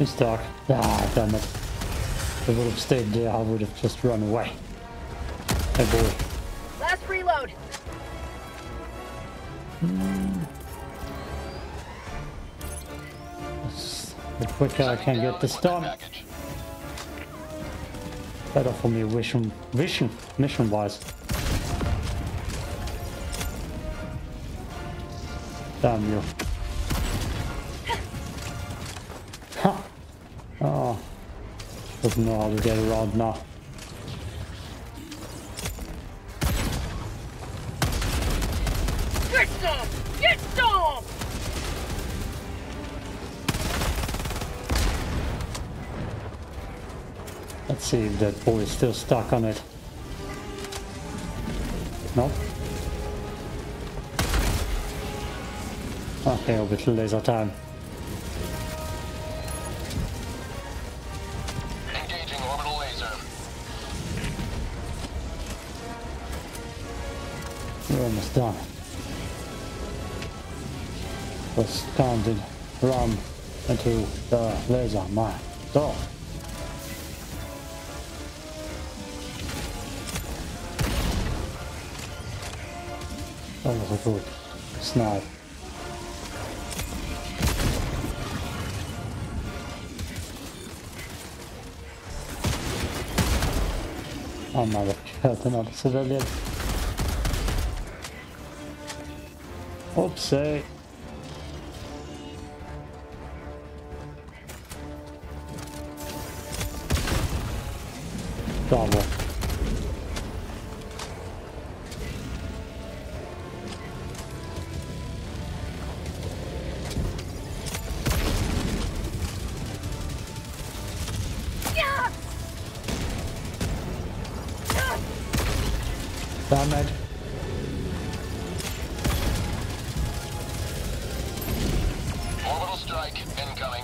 It's dark. Ah, damn it. If I would have stayed there, I would have just run away. Hey boy. Last reload. Mm. The quicker I can get this done, better for me vision, vision, mission wise. Damn you. Oh, doesn't know how to get around now. Get some! Get some! Let's see if that boy is still stuck on it. Nope. Okay, a bit laser time. Almost done. Was counted from into the laser mine. So that was a good snipe. Oh my God! That's another civilian. Oopsie. Bravo. Damn it. Orbital strike incoming.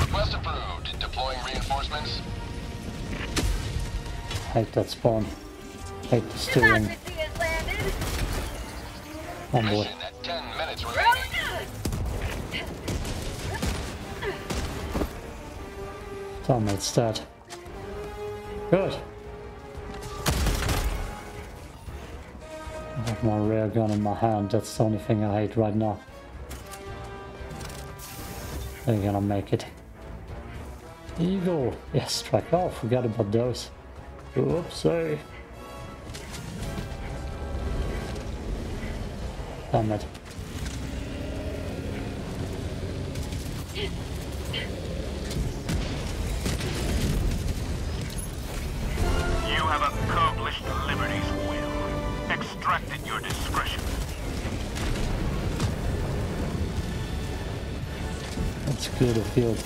Request approved. Deploying reinforcements. Hate that spawn. Hate the steering. On board. Damn, it's dead. Good. I have my rear gun in my hand. That's the only thing I hate right now. They're gonna make it. Eagle. Yes, strike. Oh, forgot about those. Oopsie. Damn it. The field.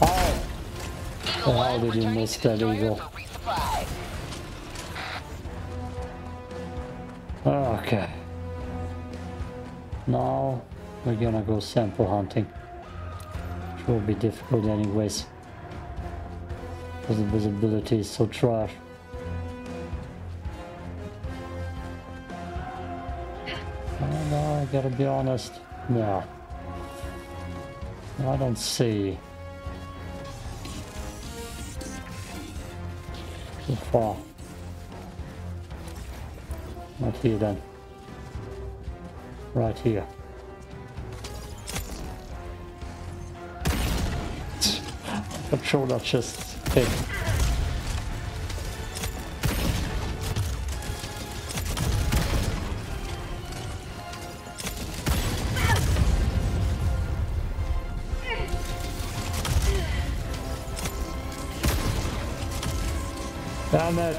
Oh, how did you miss that eagle? Okay. Now we're gonna go sample hunting, which will be difficult anyways, because the visibility is so trash. Oh no, I gotta be honest, no, I don't see too far. Not here then, right here. I'm sure that's just big. Damn it.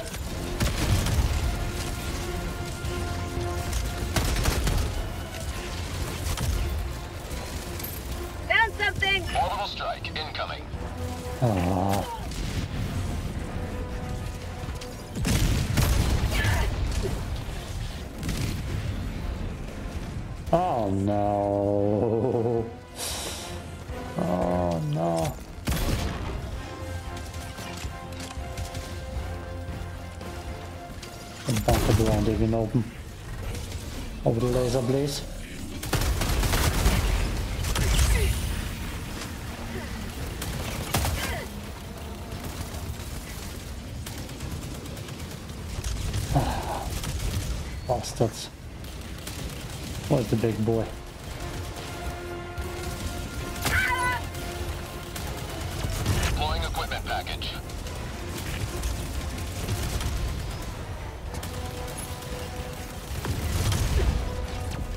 Found something. Orbital strike incoming. Oh. Oh no. Oh no. The bunker door won't even open. Over the laser, please. Bastards. Where's the big boy? Deploying equipment package.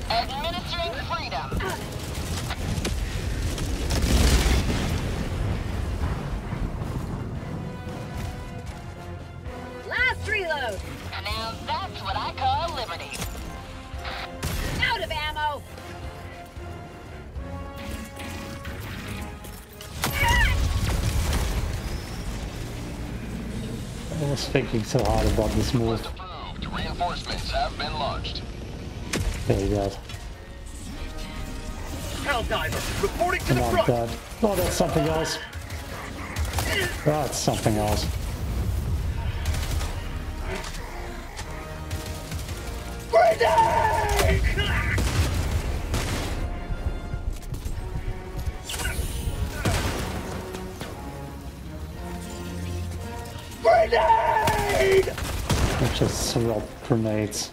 Administering freedom. Last reload. Now that's what I call liberty. Out of ammo! I was thinking so hard about this move. Reinforcements have been launched. There you go. Helldiver, reporting to the front! Come on, Dad. Oh, that's something else. That's something else. Grenade! I just dropped grenades.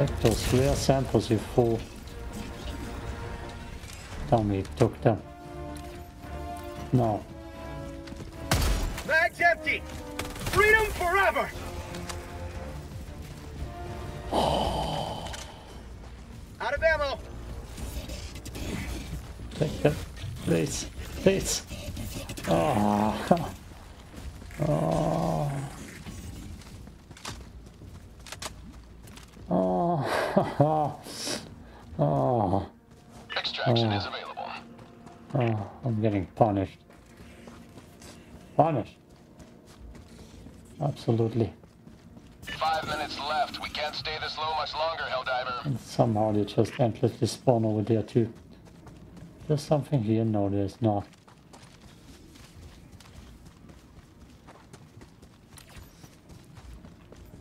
Vectors, where samples if full? Tell me, it took them. No. Bag's empty! Freedom forever! Oh. Out of ammo! Take them. Please. Please. Oh. Oh. Oh. Oh. Extraction oh. is available. Oh, I'm getting punished. Punished. Absolutely. Five minutes left. We can't stay this low much longer, Helldiver. And somehow they just endlessly spawn over there too. There's something here? No, there's not.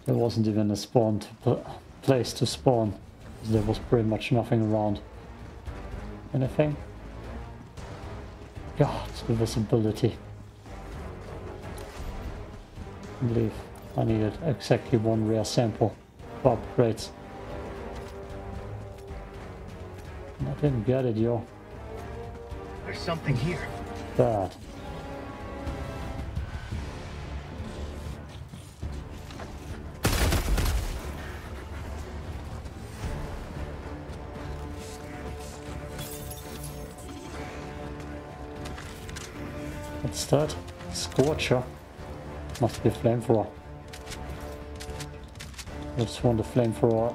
There wasn't even a spawn to place to spawn. There was pretty much nothing around. Anything? God, the visibility. I believe I needed exactly one rare sample for upgrades. I didn't get it, yo. There's something here. Bad. What's that? Scorcher. Must be a flamethrower. I just want a flamethrower.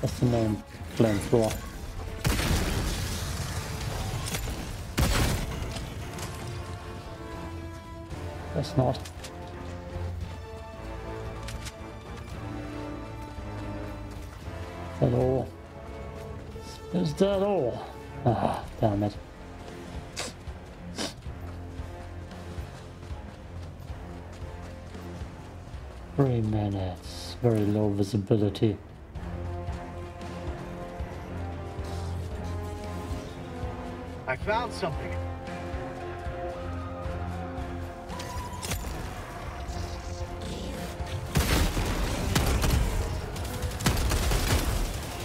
What's the name? Flamethrower. That's not. Is that all? Is that all? Ah, damn it. Three minutes, very low visibility. I found something.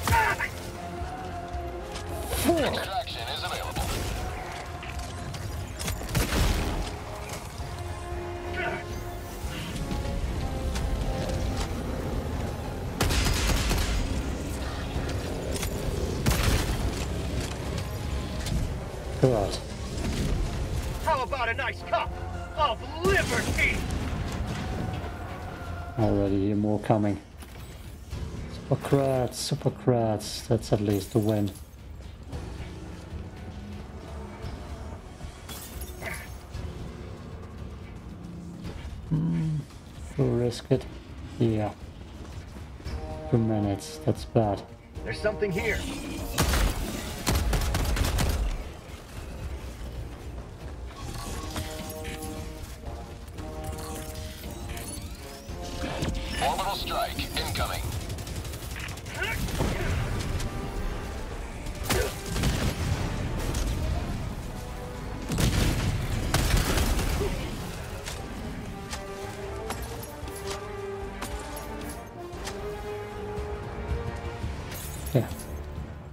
Ah! Extraction is available. God. How about a nice cup of liberty? Already more coming. Supercrats, supercrats, that's at least the win. Hmm, we'll risk it. Yeah. Two minutes, that's bad. There's something here.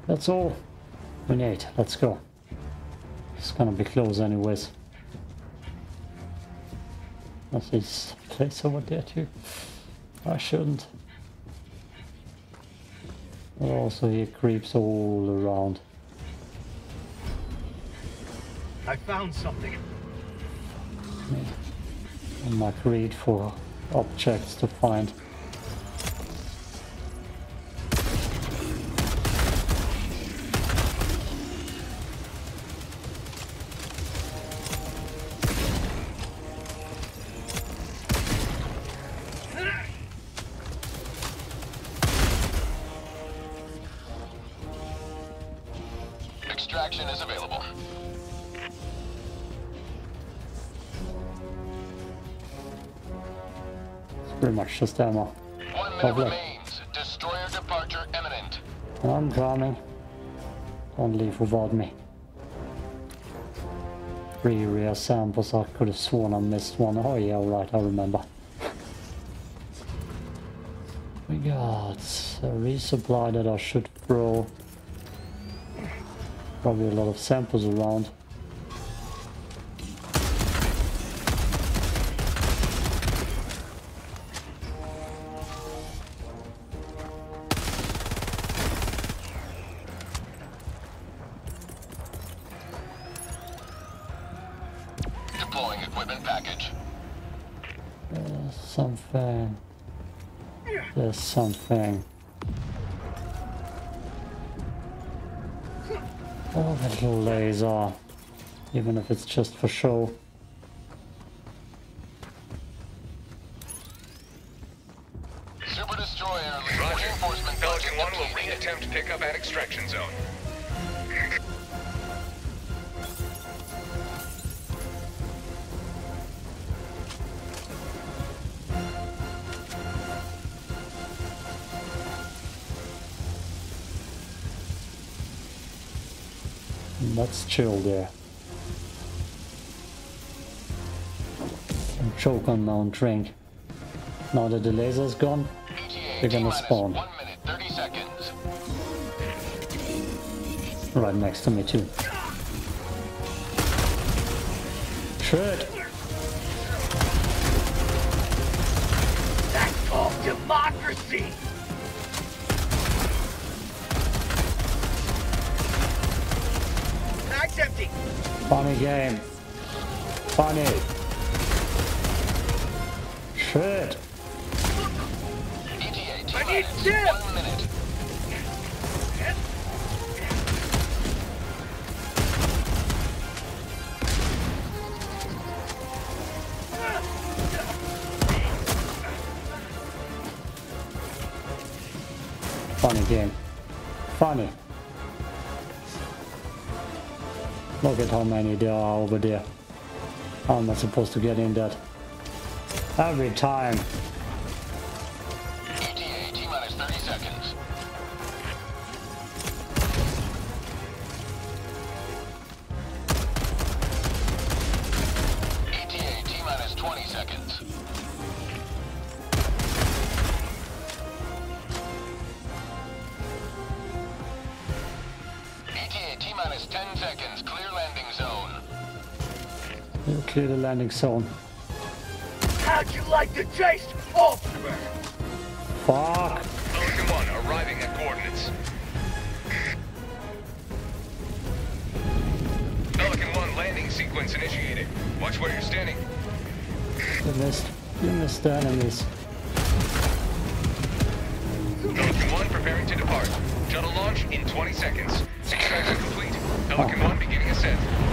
That's all we need. Let's go. It's gonna be close anyways. There's this place over there too. I shouldn't. But also here creeps all around. I found something. And my greed for objects to find. Extraction is available. It's pretty much just ammo. One minute remains. Destroyer departure imminent. I'm coming. Don't leave without me. Three rare samples. I could have sworn I missed one. Oh yeah, alright, I remember. we got? A resupply that I should throw. Probably a lot of samples around. Something. Oh, that little laser. Even if it's just for show. Super destroyer. Roger. Pelican one will reattempt pickup at extraction zone. Let's chill there. And choke on my own drink. Now that the laser's gone, they're gonna spawn. one minute, thirty seconds. Right next to me too. Shit! That's called democracy! Empty. Funny game. Funny. Shit. I need dip. One minute. Funny game. Funny. Look at how many there are over there. How am I supposed to get in that? Every time. E T A, T minus thirty seconds. E T A, T minus twenty seconds. E T A, T minus ten seconds. Clear the landing zone. How'd you like to taste, Ultraman? Fuck. Pelican one arriving at coordinates. Pelican one landing sequence initiated. Watch where you're standing. You missed. You missed the enemies. Pelican one preparing to depart. Shuttle launch in twenty seconds. Extraction complete. Pelican oh. one beginning ascent.